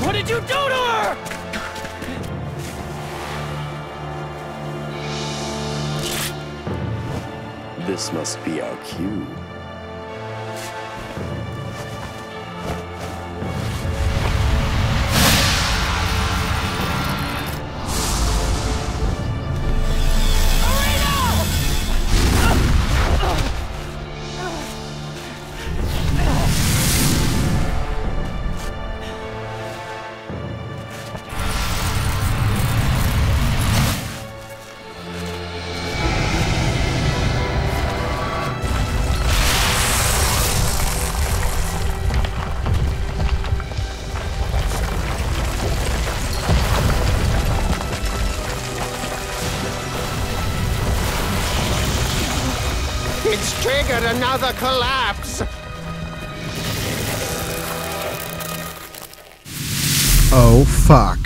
What did you do to her? This must be our cue. Triggered another collapse. Oh fuck.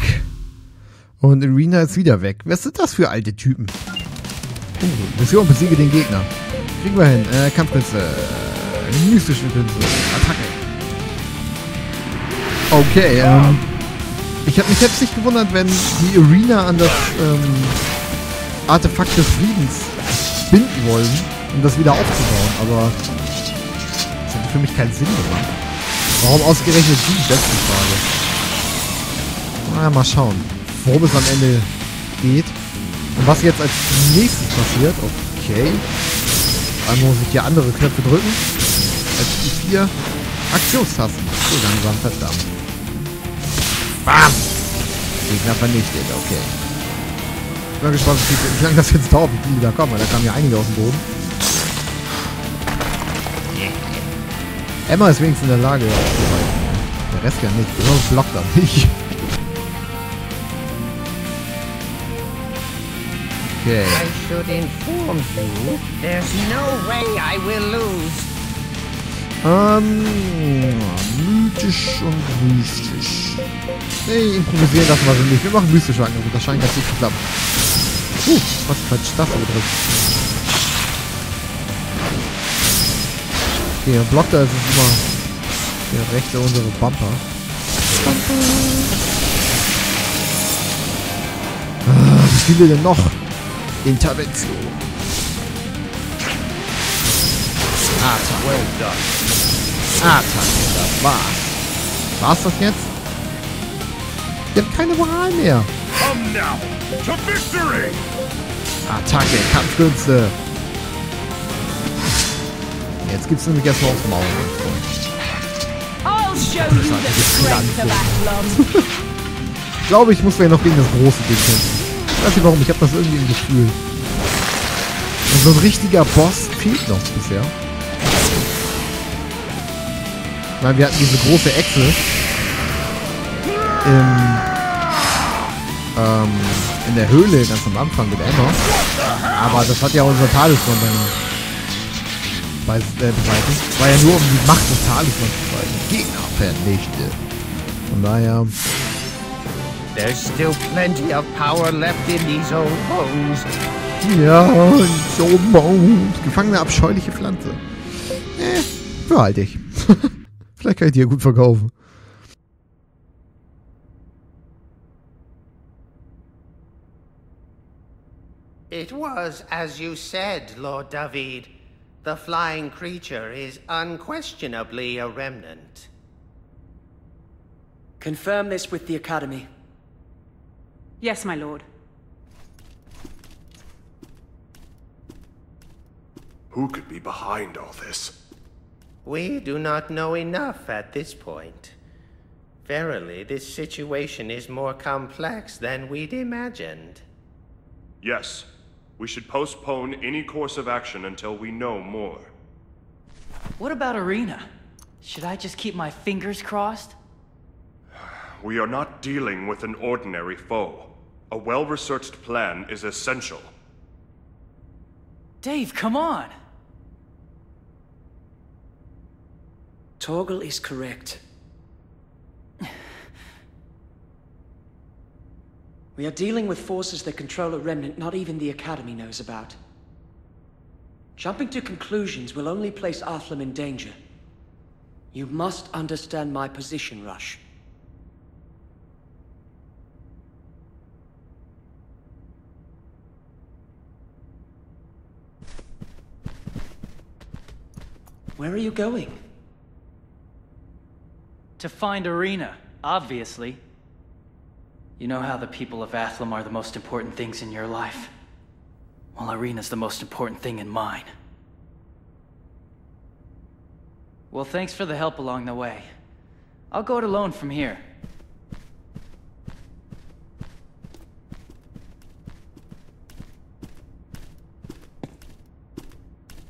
Und Irina ist wieder weg. Was sind das für alte Typen? Uh, Mission, besiege den Gegner. Kriegen wir hin. Äh, Kampfplätze. Mystische Plätze. Attacke. Okay, ähm. Ich habe mich selbst nicht gewundert, wenn die Irina an das ähm, Artefakt des Friedens binden wollen, um das wieder aufzubauen, aber das hätte für mich keinen Sinn gemacht. Warum ausgerechnet die? Das ist die Frage. Na, mal schauen, worum es am Ende geht und was jetzt als nächstes passiert. Okay. Dann muss ich hier andere Knöpfe drücken. Als die vier Aktionstasten. So langsam, verdammt. Bam! Gegner vernichtet, okay. Ich bin gespannt, wie lange das jetzt dauert, wie viele da kommen, weil da kamen ja einige aus dem Boden. Emma ist wenigstens in der Lage, der Rest ja nicht, besonders Blocter nicht. Okay. I should inform you, there's no way I will lose. Ähm, mythisch und mystisch. Nee, improvisieren lassen wir so nicht. Wir machen mystische Angriffe, das scheint ganz gut zu klappen. Puh, was falsch das so drin? Okay, und Blocter ist es immer der rechte untere Bumper. Ah, wie viele denn noch? Intervention. Attack. Well done. Attack, das war's. War's das jetzt? Ihr habt keine Wahl mehr. Come now to victory. Attacke, Kampfkünste. Jetzt gibt's nämlich erstmal aufs Maul. Ich glaube, ich muss mir noch gegen das große Ding kämpfen. Ich weiß nicht warum, ich habe das irgendwie im Gefühl. Und so ein richtiger Boss fehlt noch bisher. Ich meine, wir hatten diese große Echse im, ähm, in der Höhle ganz am Anfang mit Emma. Aber das hat ja unser Talisman dann beweisen. Es war ja nur um die Macht des Talismans zu beweisen. Gegner vernichte. Von daher... There's still plenty of power left in these old bones. Ja, these old bones. Gefangene, abscheuliche Pflanze. Eh, behalte ich. Vielleicht kann ich die ja gut verkaufen. It was as you said, Lord David. The flying creature is unquestionably a remnant. Confirm this with the Academy. Yes, my lord. Who could be behind all this? We do not know enough at this point. Verily, this situation is more complex than we'd imagined. Yes. We should postpone any course of action until we know more. What about Arena? Should I just keep my fingers crossed? We are not dealing with an ordinary foe. A well-researched plan is essential. Dave, come on! Torgal is correct. We are dealing with forces that control a remnant not even the Academy knows about. Jumping to conclusions will only place Athlum in danger. You must understand my position, Rush. Where are you going? To find Arena, obviously. You know how the people of Athlum are the most important things in your life? Well, Arena's the most important thing in mine. Well, thanks for the help along the way. I'll go it alone from here.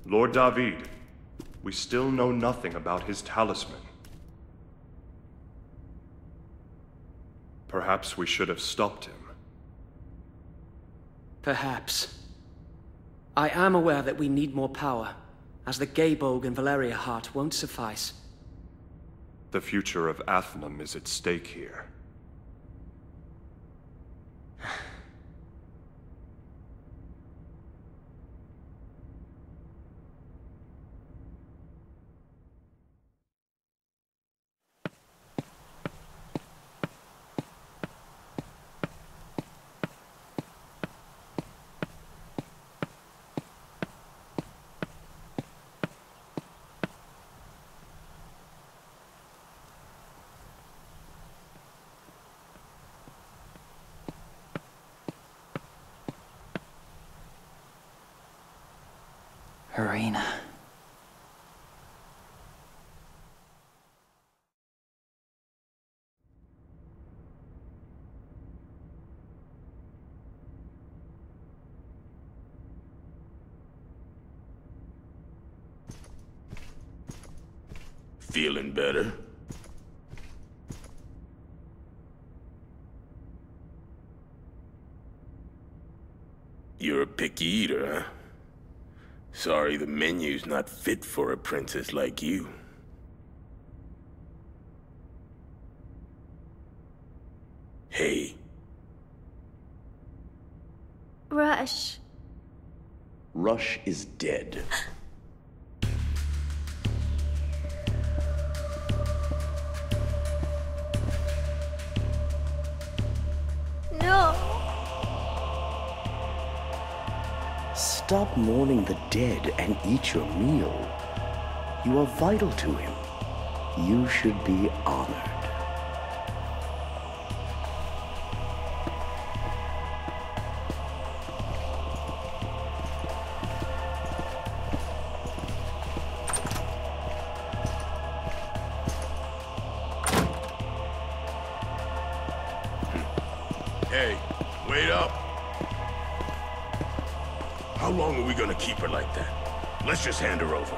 Lord David, we still know nothing about his talisman. Perhaps we should have stopped him. Perhaps. I am aware that we need more power, as the Gae Bolg and Valeria Heart won't suffice. The future of Athlum is at stake here. Arena. Feeling better? You're a picky eater, huh? Sorry, the menu's not fit for a princess like you. Hey. Rush. Rush is dead. Stop mourning the dead and eat your meal. You are vital to him. You should be honored. Just hand her over.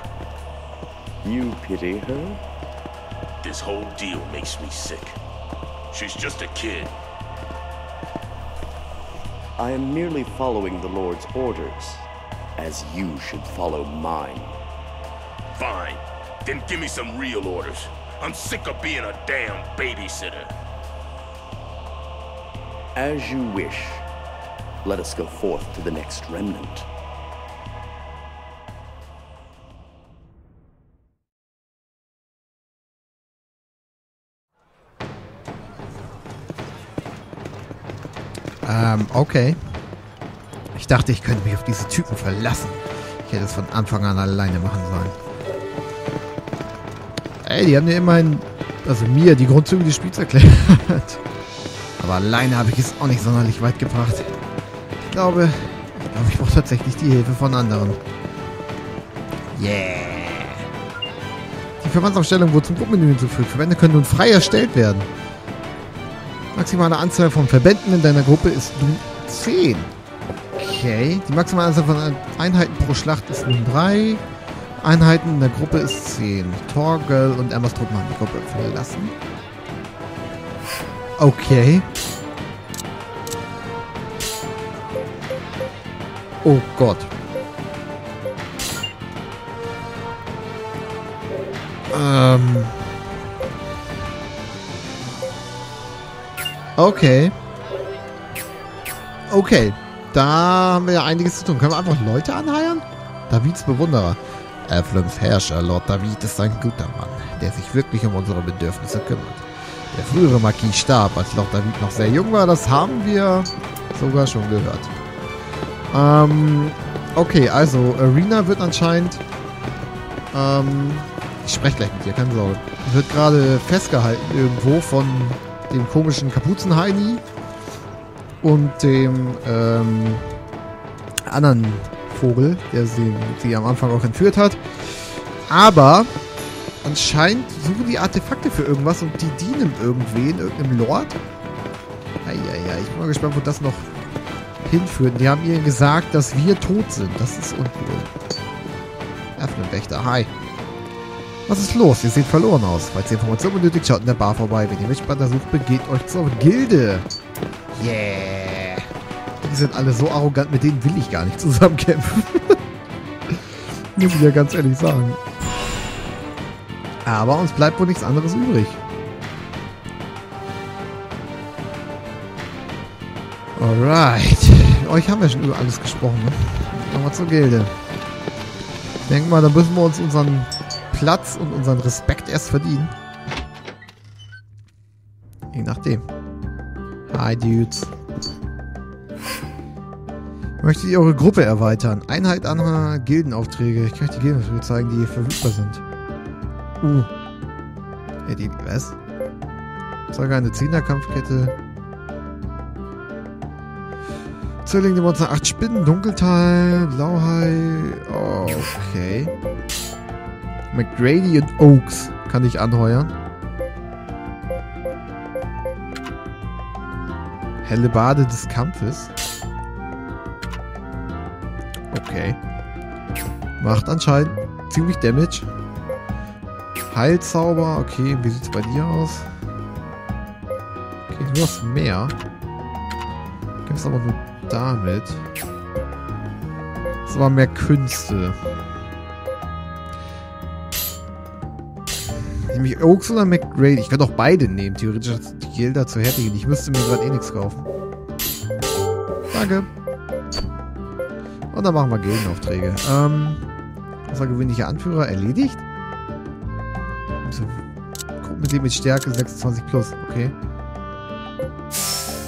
You pity her? This whole deal makes me sick. She's just a kid. I am merely following the Lord's orders, as you should follow mine. Fine. Then give me some real orders. I'm sick of being a damn babysitter. As you wish. Let us go forth to the next remnant. Ähm, okay. Ich dachte, ich könnte mich auf diese Typen verlassen. Ich hätte es von Anfang an alleine machen sollen. Ey, die haben mir immerhin, also mir, die Grundzüge des Spiels erklärt. Aber alleine habe ich es auch nicht sonderlich weit gebracht. Ich glaube, ich glaube, ich brauche tatsächlich die Hilfe von anderen. Yeah! Die Verbandsaufstellung wurde zum Gruppenmenü hinzugefügt. Verbände können nun frei erstellt werden. Maximale Anzahl von Verbänden in deiner Gruppe ist nun zehn. Okay. Die maximale Anzahl von Einheiten pro Schlacht ist nun drei. Einheiten in der Gruppe ist zehn. Torgal und Emmas Truppen haben die Gruppe verlassen. Okay. Oh Gott. Ähm. Okay. Okay. Da haben wir ja einiges zu tun. Können wir einfach Leute anheuern? Davids Bewunderer. Athlums Herrscher, Lord David, ist ein guter Mann, der sich wirklich um unsere Bedürfnisse kümmert. Der frühere Marquis starb, als Lord David noch sehr jung war. Das haben wir sogar schon gehört. Ähm, okay, also Arena wird anscheinend... Ähm, ich spreche gleich mit dir, keine Sorge. Wird gerade festgehalten irgendwo von dem komischen Kapuzenheini und dem ähm, anderen Vogel, der sie, sie am Anfang auch entführt hat. Aber anscheinend suchen die Artefakte für irgendwas und die dienen irgendwen, irgendeinem Lord. Eieiei, ich bin mal gespannt, wo das noch hinführt. Die haben ihr gesagt, dass wir tot sind. Das ist uncool. Erfnenwächter, hi. Was ist los? Ihr seht verloren aus. Falls ihr Informationen benötigt, schaut in der Bar vorbei. Wenn ihr Mitspender sucht, begeht euch zur Gilde. Yeah. Die sind alle so arrogant, mit denen will ich gar nicht zusammenkämpfen. Muss ich ja ganz ehrlich sagen. Aber uns bleibt wohl nichts anderes übrig. Alright. Mit euch haben wir schon über alles gesprochen, ne? Nochmal zur Gilde. Ich denke mal, da müssen wir uns unseren Platz und unseren Respekt erst verdienen. Je nachdem. Hi, Dudes. Möchtet ihr eure Gruppe erweitern? Einheit anderer Gildenaufträge. Ich kann euch die Gildenaufträge zeigen, die verfügbar sind. Uh. Ja, die, was? Zeige eine Zehner-Kampfkette. Zerlegende Monster, acht Spinnen, Dunkeltal, Blauhai. Oh, okay. McGrady und Oaks kann ich anheuern. Helle Bade des Kampfes. Okay. Macht anscheinend ziemlich Damage. Heilzauber. Okay, wie sieht's bei dir aus? Okay, du hast mehr. Gibt's aber nur damit. Das war mehr Künste. Nämlich Oaks oder McGrady. Ich könnte auch beide nehmen. Theoretisch hat die Gilda zu härtigen. Ich müsste mir gerade eh nichts kaufen. Danke. Und dann machen wir Gildenaufträge. Ähm, außergewöhnlicher Anführer erledigt. Gruppen mit dem mit Stärke sechsundzwanzig plus. Okay.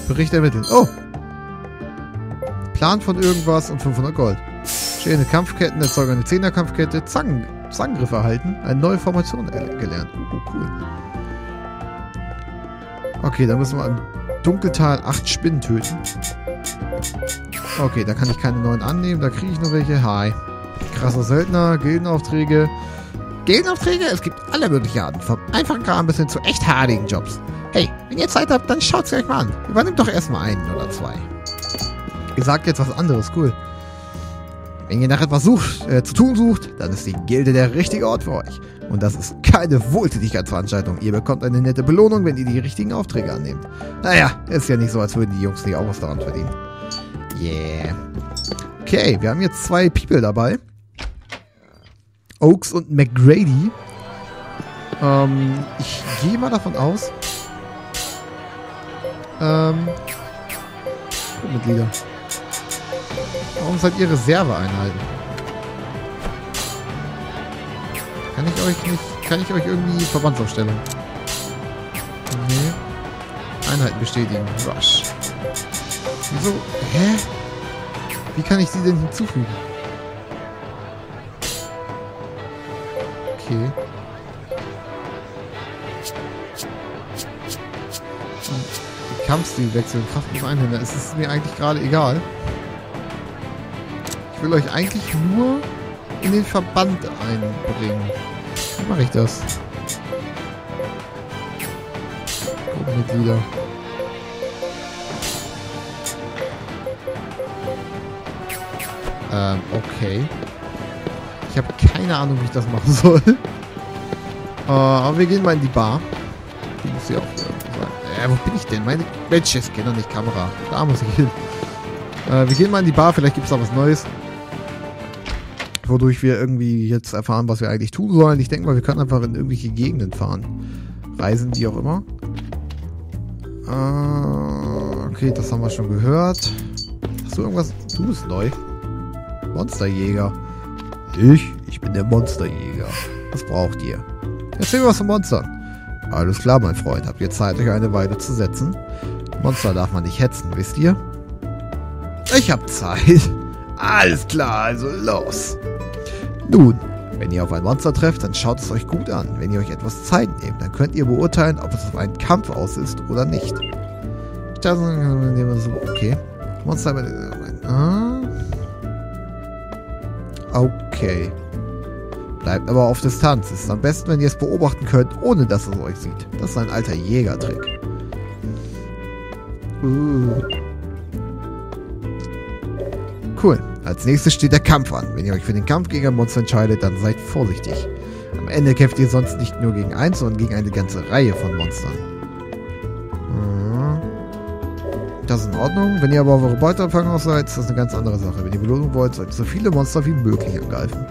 Bericht ermittelt. Oh! Plan von irgendwas und fünfhundert Gold. Stehende Kampfketten, erzeugen eine Zehner-Kampfkette. Zangen, Zangengriff erhalten. Eine neue Formation gelernt. Oh, cool. Okay, dann müssen wir im Dunkeltal acht Spinnen töten. Okay, da kann ich keine neuen annehmen. Da kriege ich noch welche. Hi. Krasser Söldner, Gildenaufträge. Gildenaufträge? Es gibt alle möglichen Arten. Vom einfachen Kram bis hin zu echt haarigen Jobs. Hey, wenn ihr Zeit habt, dann schaut's euch mal an. Übernimmt doch erstmal einen oder zwei. Ihr sagt jetzt was anderes. Cool. Wenn ihr nach etwas sucht, äh, zu tun sucht, dann ist die Gilde der richtige Ort für euch. Und das ist keine Wohltätigkeitsveranstaltung. Ihr bekommt eine nette Belohnung, wenn ihr die richtigen Aufträge annehmt. Naja, ist ja nicht so, als würden die Jungs nicht auch was daran verdienen. Yeah. Okay, wir haben jetzt zwei People dabei. Oaks und McGrady. Ähm, ich gehe mal davon aus. Ähm, Mitglieder. Warum seid ihr Reserveeinheiten? Kann ich euch nicht, kann ich euch irgendwie Verbandsaufstellung? Nee. Einheiten bestätigen. Rush. Wieso? Hä? Wie kann ich sie denn hinzufügen? Okay. Kampfstil wechseln, Kraft und Einhänder. Es ist mir eigentlich gerade egal. Ich will euch eigentlich nur in den Verband einbringen. Wie mache ich das? Gruppenmitglieder. Ähm, okay. Ich habe keine Ahnung, wie ich das machen soll. äh, aber wir gehen mal in die Bar. Die muss hier auch sein. Äh, wo bin ich denn? Meine Mensch, ich kenne doch nicht Kamera. Da muss ich hin. Äh, wir gehen mal in die Bar. Vielleicht gibt es da was Neues. Wodurch wir irgendwie jetzt erfahren, was wir eigentlich tun sollen. Ich denke mal, wir können einfach in irgendwelche Gegenden fahren. Reisen, wie auch immer. Äh, okay, das haben wir schon gehört. Hast du irgendwas? Du bist neu. Monsterjäger. Ich? Ich bin der Monsterjäger. Was braucht ihr? Erzähl mir was von Monstern. Alles klar, mein Freund. Habt ihr Zeit, euch eine Weile zu setzen? Monster darf man nicht hetzen, wisst ihr? Ich hab Zeit. Alles klar, also los. Nun, wenn ihr auf ein Monster trefft, dann schaut es euch gut an. Wenn ihr euch etwas Zeit nehmt, dann könnt ihr beurteilen, ob es auf einen Kampf aus ist oder nicht. Okay. Monster... Ah... Okay. Bleibt aber auf Distanz. Es ist am besten, wenn ihr es beobachten könnt, ohne dass es euch sieht. Das ist ein alter Jägertrick. Uh. Cool. Als nächstes steht der Kampf an. Wenn ihr euch für den Kampf gegen ein Monster entscheidet, dann seid vorsichtig. Am Ende kämpft ihr sonst nicht nur gegen eins, sondern gegen eine ganze Reihe von Monstern. Das ist in Ordnung. Wenn ihr aber auf eure Beuteanfang aus seid, ist das eine ganz andere Sache. Wenn ihr Belohnung wollt, sollt ihr so viele Monster wie möglich angreifen.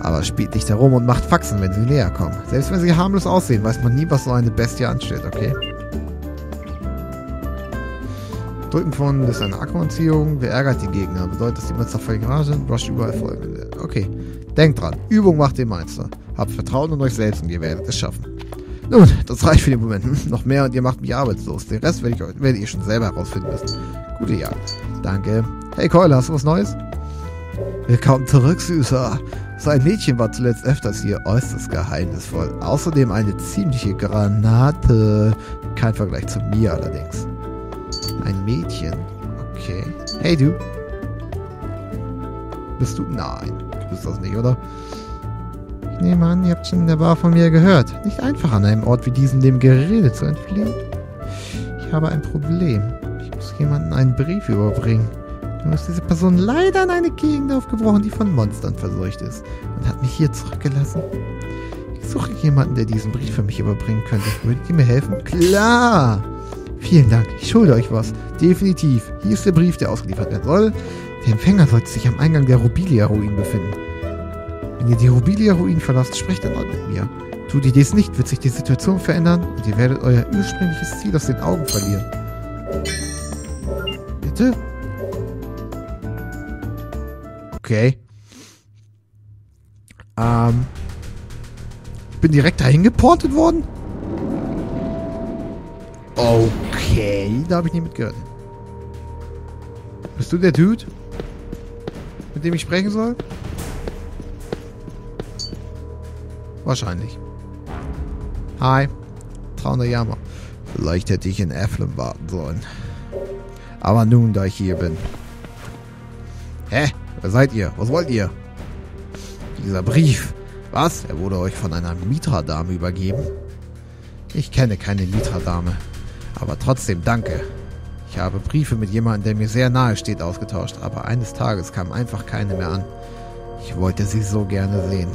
Aber spielt nicht herum und macht Faxen, wenn sie näher kommen. Selbst wenn sie harmlos aussehen, weiß man nie, was so eine Bestie anstellt, okay? Drücken von ist eine Akkuanziehung. Beärgert die Gegner. Bedeutet, dass die Monster voll Rage sind. Rush überall folgen. Okay. Denkt dran. Übung macht den Meister. Habt Vertrauen in euch selbst und ihr werdet es schaffen. Nun, das reicht für den Moment. Noch mehr und ihr macht mich arbeitslos. Den Rest werdet ihr, werdet ihr schon selber herausfinden müssen. Gute Jagd. Danke. Hey Keule, hast du was Neues? Willkommen zurück, Süßer. So ein Mädchen war zuletzt öfters hier, äußerst geheimnisvoll. Außerdem eine ziemliche Granate. Kein Vergleich zu mir allerdings. Ein Mädchen? Okay. Hey du. Bist du? Nein. Du bist das nicht, oder? Ich nehme an, ihr habt schon in der Bar von mir gehört. Nicht einfach an einem Ort wie diesem dem Gerede zu entfliehen. Ich habe ein Problem. Ich muss jemandem einen Brief überbringen. Nun ist diese Person leider in eine Gegend aufgebrochen, die von Monstern verseucht ist. Und hat mich hier zurückgelassen. Ich suche jemanden, der diesen Brief für mich überbringen könnte. Würdet ihr mir helfen? Klar! Vielen Dank, ich schulde euch was. Definitiv. Hier ist der Brief, der ausgeliefert werden soll. Der Empfänger sollte sich am Eingang der Robelia-Ruinen befinden. Wenn ihr die Robelia-Ruinen verlasst, sprecht erneut mit mir. Tut ihr dies nicht, wird sich die Situation verändern und ihr werdet euer ursprüngliches Ziel aus den Augen verlieren. Bitte? Okay. Ähm. Ich bin direkt dahin geportet worden? Okay, da habe ich nicht mitgehört. Bist du der Dude, mit dem ich sprechen soll? Wahrscheinlich. Hi. Trauner Jammer. Vielleicht hätte ich in Eflin warten sollen. Aber nun, da ich hier bin. Hä? Wer seid ihr? Was wollt ihr? Dieser Brief. Was? Er wurde euch von einer Mithra-Dame übergeben? Ich kenne keine Mithra-Dame. Aber trotzdem danke. Ich habe Briefe mit jemandem, der mir sehr nahe steht, ausgetauscht. Aber eines Tages kam einfach keine mehr an. Ich wollte sie so gerne sehen.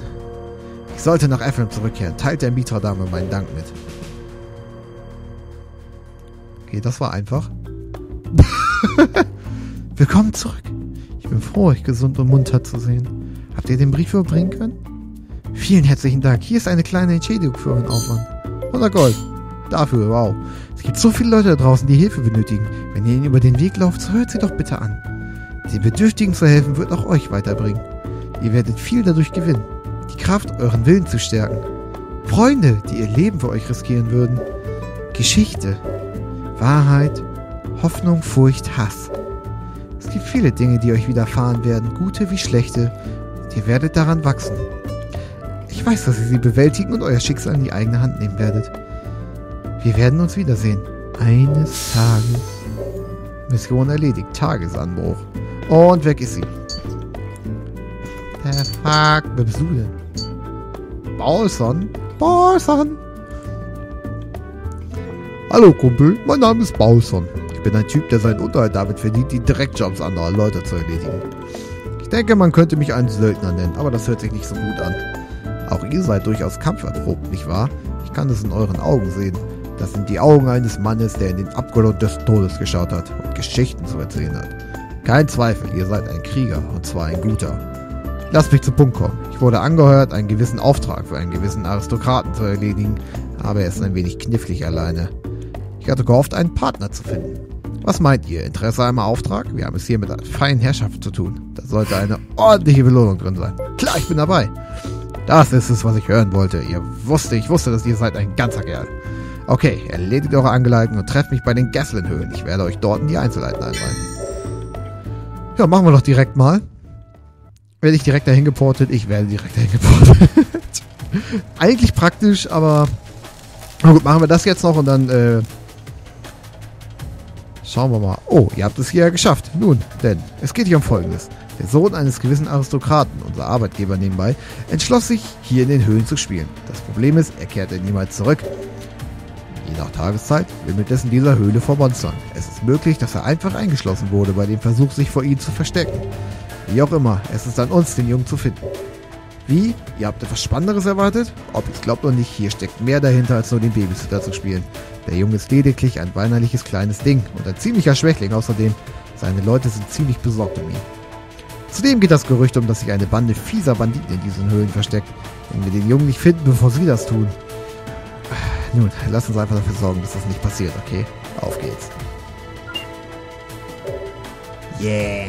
Ich sollte nach Eflin zurückkehren. Teilt der Mithra-Dame meinen Dank mit. Okay, das war einfach. Willkommen zurück. Ich bin froh, euch gesund und munter zu sehen. Habt ihr den Brief überbringen können? Vielen herzlichen Dank. Hier ist eine kleine Entschädigung für euren Aufwand. hundert Gold. Dafür, wow. Es gibt so viele Leute da draußen, die Hilfe benötigen. Wenn ihr ihnen über den Weg lauft, so hört sie doch bitte an. Den Bedürftigen zu helfen, wird auch euch weiterbringen. Ihr werdet viel dadurch gewinnen. Die Kraft, euren Willen zu stärken. Freunde, die ihr Leben für euch riskieren würden. Geschichte. Wahrheit. Hoffnung, Furcht, Hass. Es gibt viele Dinge, die euch widerfahren werden, gute wie schlechte. Und ihr werdet daran wachsen. Ich weiß, dass ihr sie bewältigen und euer Schicksal in die eigene Hand nehmen werdet. Wir werden uns wiedersehen. Eines Tages. Mission erledigt. Tagesanbruch. Und weg ist sie. Der fuck, wer bist du denn? Baulson? Baulson! Hallo Kumpel, mein Name ist Baulson. Ich bin ein Typ, der seinen Unterhalt damit verdient, die Dreckjobs anderer Leute zu erledigen. Ich denke, man könnte mich einen Söldner nennen, aber das hört sich nicht so gut an. Auch ihr seid durchaus kampferprobt, nicht wahr? Ich kann es in euren Augen sehen. Das sind die Augen eines Mannes, der in den Abgrund des Todes geschaut hat und Geschichten zu erzählen hat. Kein Zweifel, ihr seid ein Krieger, und zwar ein guter. Lasst mich zum Punkt kommen. Ich wurde angeheuert, einen gewissen Auftrag für einen gewissen Aristokraten zu erledigen, aber er ist ein wenig knifflig alleine. Ich hatte gehofft, einen Partner zu finden. Was meint ihr? Interesse an einem Auftrag? Wir haben es hier mit einer feinen Herrschaft zu tun. Da sollte eine ordentliche Belohnung drin sein. Klar, ich bin dabei. Das ist es, was ich hören wollte. Ihr wusste, ich wusste, dass ihr seid ein ganzer Kerl. Okay, erledigt eure Angelegenheiten und trefft mich bei den Gaslin-Höhlen. Ich werde euch dort in die Einzelheiten einweihen. Ja, machen wir doch direkt mal. Werde ich direkt dahin geportet? Ich werde direkt dahin geportet. Eigentlich praktisch, aber... Na gut, machen wir das jetzt noch und dann... Äh Schauen wir mal. Oh, ihr habt es hier ja geschafft. Nun, denn es geht hier um Folgendes. Der Sohn eines gewissen Aristokraten, unser Arbeitgeber nebenbei, entschloss sich, hier in den Höhlen zu spielen. Das Problem ist, er kehrte niemals zurück. Je nach Tageszeit wimmelt es in dieser Höhle vor Monstern. Es ist möglich, dass er einfach eingeschlossen wurde bei dem Versuch, sich vor ihnen zu verstecken. Wie auch immer, es ist an uns, den Jungen zu finden. Wie? Ihr habt etwas Spannenderes erwartet? Ob ihr es glaubt oder nicht, hier steckt mehr dahinter, als nur den Babysitter zu spielen. Der Junge ist lediglich ein weinerliches kleines Ding und ein ziemlicher Schwächling außerdem. Seine Leute sind ziemlich besorgt um ihn. Zudem geht das Gerücht um, dass sich eine Bande fieser Banditen in diesen Höhlen versteckt. Wenn wir den Jungen nicht finden, bevor sie das tun. Nun, lass uns einfach dafür sorgen, dass das nicht passiert, okay? Auf geht's. Yeah!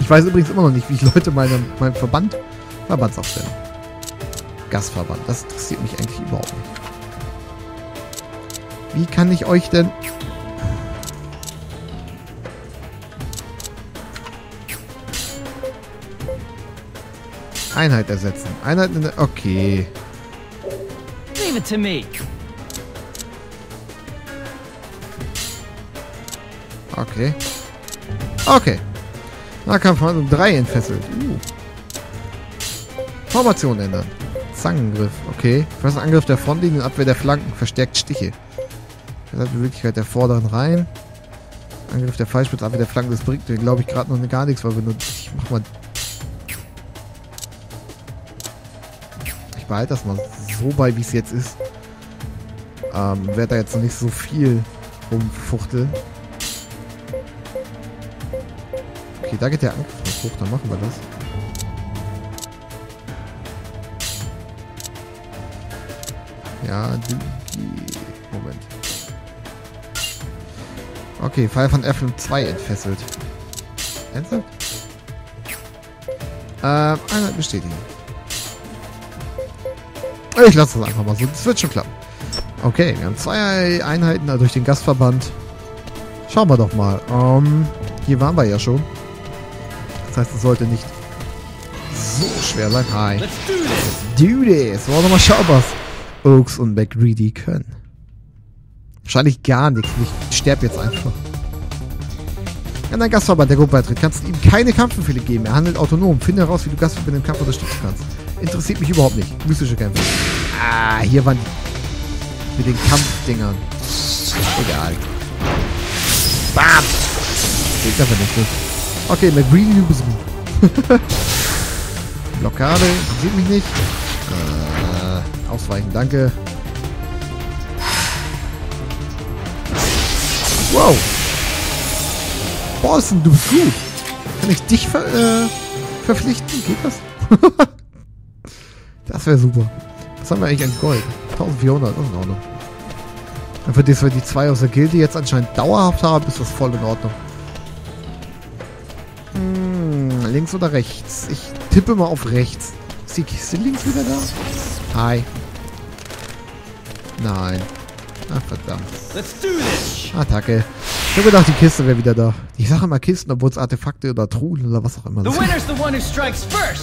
Ich weiß übrigens immer noch nicht, wie ich Leute meinem mein Verband... Verbandsaufstellung. Gastverband. Das interessiert mich eigentlich überhaupt nicht. Wie kann ich euch denn... Einheit ersetzen. Einheit in der... Okay. Leave it to me. Okay. Okay. Nahkampf um drei entfesselt. Uh. Formation ändern. Zangenangriff. Okay. First Angriff der Frontlinien, Abwehr der Flanken. Verstärkt Stiche. Die Wirklichkeit der vorderen Reihen. Angriff der Pfeilspitze, Abwehr der Flanken. Das bringt mir, glaube ich, gerade noch gar nichts, weil wir nur... Ich mach mal... Ich behalte das mal so bei, wie es jetzt ist. Ähm, werde da jetzt noch nicht so viel rumfuchteln. Okay, da geht der Angriff hoch, dann machen wir das. Ja, die, die, Moment. Okay, Fall von Eflin zwei entfesselt. Ernsthaft? Ähm, Einheit bestätigen. Ich lasse das einfach mal so, das wird schon klappen. Okay, wir haben zwei Einheiten durch den Gastverband. Schauen wir doch mal. Ähm, hier waren wir ja schon. Das heißt, es sollte nicht so schwer sein. Hi. Let's do this. Wollen wir mal schauen, was Oaks und McGrady können. Wahrscheinlich gar nichts. Ich sterbe jetzt einfach. Wenn ein Gastverband der Gruppe beitritt, kannst du ihm keine Kampfbefehle geben. Er handelt autonom. Finde heraus, wie du Gastverbände im Kampf unterstützen kannst. Interessiert mich überhaupt nicht. Mystische Kämpfe. Ah, hier waren die mit den Kampfdingern. Egal. Bam. Geht einfach nicht durch. Okay, McGrady, du bist gut. Blockade, sieht mich nicht. Äh, ausweichen, danke. Wow. Boris, du bist gut. Kann ich dich ver äh, verpflichten? Geht das? Das wäre super. Was haben wir eigentlich an Gold? eintausendvierhundert, das ist in Ordnung. Dafür, dass wir die zwei aus der Gilde jetzt anscheinend dauerhaft haben, ist das voll in Ordnung. Hm, links oder rechts? Ich tippe mal auf rechts. Ist die Kiste links wieder da? Hi. Nein. Ach, verdammt. Attacke. Ich habe gedacht, die Kiste wäre wieder da. Ich sage immer Kisten, obwohl es Artefakte oder Truhen oder was auch immer sind.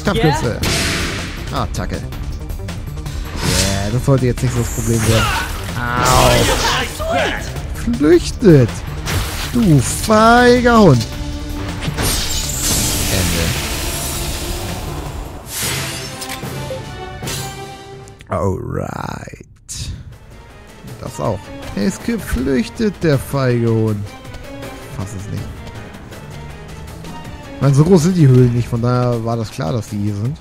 Kampfkünste. Attacke. Yeah, das sollte jetzt nicht so das Problem sein. Au. Flüchtet. Du feiger Hund. Ende. Alright. Das auch. Er ist geflüchtet, der feige Hund. Ich fass es nicht. Ich meine, so groß sind die Höhlen nicht, von daher war das klar, dass die hier sind.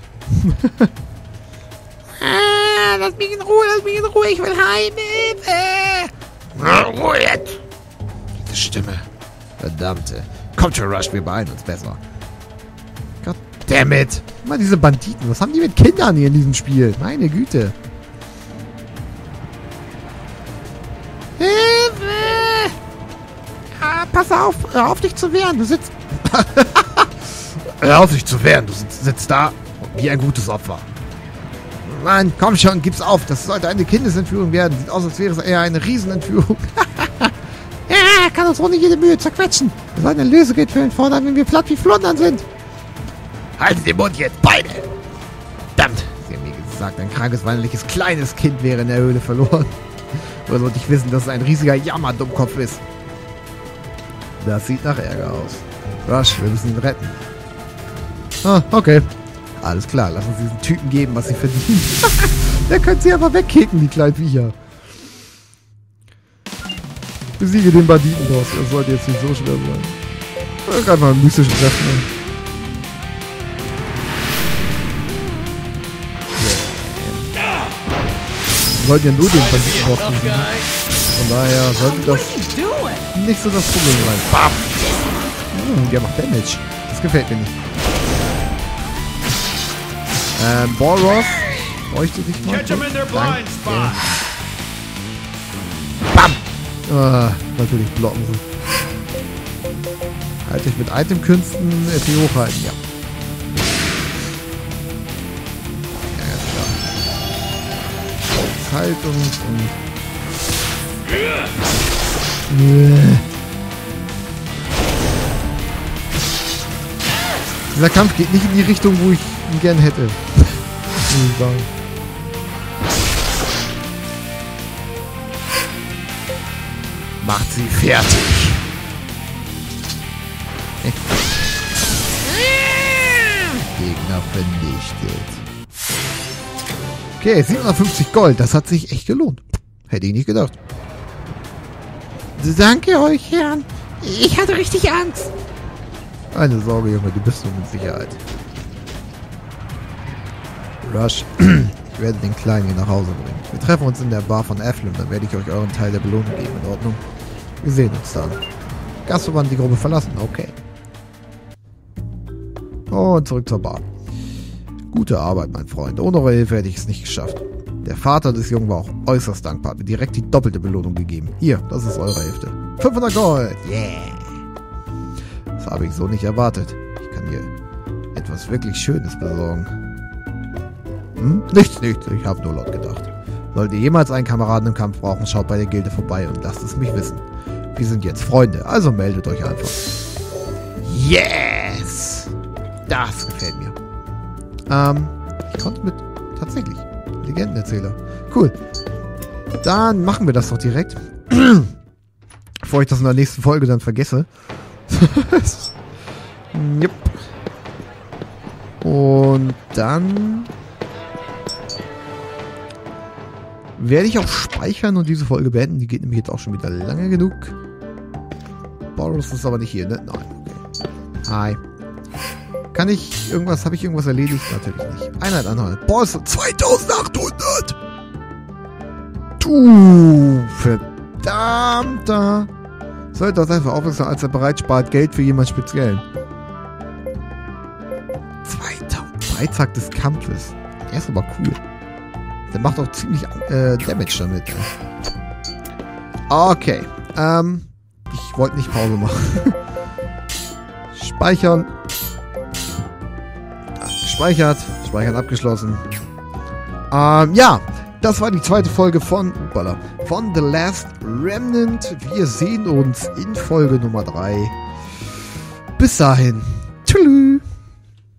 Ah, lass mich in Ruhe, lass mich in Ruhe, ich will heim, Hilfe! Na, Ruhe jetzt! Diese Stimme. Verdammte. Kommt schon, Rush, wir beeilen uns besser. Goddammit! Immer diese Banditen, was haben die mit Kindern hier in diesem Spiel? Meine Güte. Hilfe! Ah, pass auf! Hör auf, dich zu wehren! Du sitzt... Hör auf, dich zu wehren! Du sitzt, sitzt da wie ein gutes Opfer. Mann, komm schon, gib's auf! Das sollte eine Kindesentführung werden. Sieht aus, als wäre es eher eine Riesenentführung. Ja, kann uns ohne jede Mühe zerquetschen. Wir sollten ein Lösegeld für ihn fordern, wenn wir platt wie Flundern sind. Haltet den Mund jetzt, beide! Verdammt! Sie haben mir gesagt, ein krankes, weinerliches, kleines Kind wäre in der Höhle verloren. Oder sollte ich wissen, dass es ein riesiger Jammerdummkopf ist? Das sieht nach Ärger aus. Rush, wir müssen ihn retten. Ah, okay. Alles klar, lass uns diesen Typen geben, was sie verdienen. Der könnte sie aber wegkicken, die kleinen Viecher. Besiege den Banditen dort. Das sollte jetzt nicht so schwer sein. Ich kann mal einen mystischen Treffen nehmen. Wir sollten ja nur den Banditen kosten. Von daher sollte das nicht so das Problem sein. Bam! Hm, der macht Damage. Das gefällt mir nicht. Ähm, Boros. Leuchte dich mal. Danke. Bam! Ah, natürlich blocken sie. Halte ich mit Itemkünsten. F D hochhalten, ja. Haltung und... Dieser Kampf geht nicht in die Richtung, wo ich ihn gern hätte. Macht sie fertig. Gegner vernichtet. Okay, siebenhundertfünfzig Gold, das hat sich echt gelohnt. Hätte ich nicht gedacht. Danke euch, Herren. Ich hatte richtig Angst. Eine Sorge, Junge, du bist nun in Sicherheit. Rush, ich werde den Kleinen hier nach Hause bringen. Wir treffen uns in der Bar von Athlum, dann werde ich euch euren Teil der Belohnung geben, in Ordnung? Wir sehen uns dann. Gastverband die Gruppe verlassen, okay. Und zurück zur Bar. Gute Arbeit, mein Freund. Ohne eure Hilfe hätte ich es nicht geschafft. Der Vater des Jungen war auch äußerst dankbar. Hat mir direkt die doppelte Belohnung gegeben. Hier, das ist eure Hälfte. fünfhundert Gold! Yeah! Das habe ich so nicht erwartet. Ich kann hier etwas wirklich Schönes besorgen. Hm? Nichts, nichts. Ich habe nur laut gedacht. Sollt ihr jemals einen Kameraden im Kampf brauchen, schaut bei der Gilde vorbei und lasst es mich wissen. Wir sind jetzt Freunde, also meldet euch einfach. Yes! Das gefällt mir. Ähm, ich konnte mit... Tatsächlich. Legendenerzähler. Cool. Dann machen wir das doch direkt. Bevor ich das in der nächsten Folge dann vergesse. Yep. Und dann... werde ich auch speichern und diese Folge beenden. Die geht nämlich jetzt auch schon wieder lange genug. Boris ist aber nicht hier, ne? Nein. Okay. Hi. Kann ich irgendwas, habe ich irgendwas erledigt? Natürlich nicht. Einheit anhalten. Boss, zweitausendachthundert! Du verdammter! Sollte das einfach aufwechseln, als er bereit spart Geld für jemand Speziellen. zweitausend. Beitrag des Kampfes. Der ist aber cool. Der macht auch ziemlich äh, Damage damit. Okay. Ähm, ich wollte nicht Pause machen. Speichern. Speichert. Speichern abgeschlossen. Ähm, ja. Das war die zweite Folge von, upala, von The Last Remnant. Wir sehen uns in Folge Nummer drei. Bis dahin. Tschüss.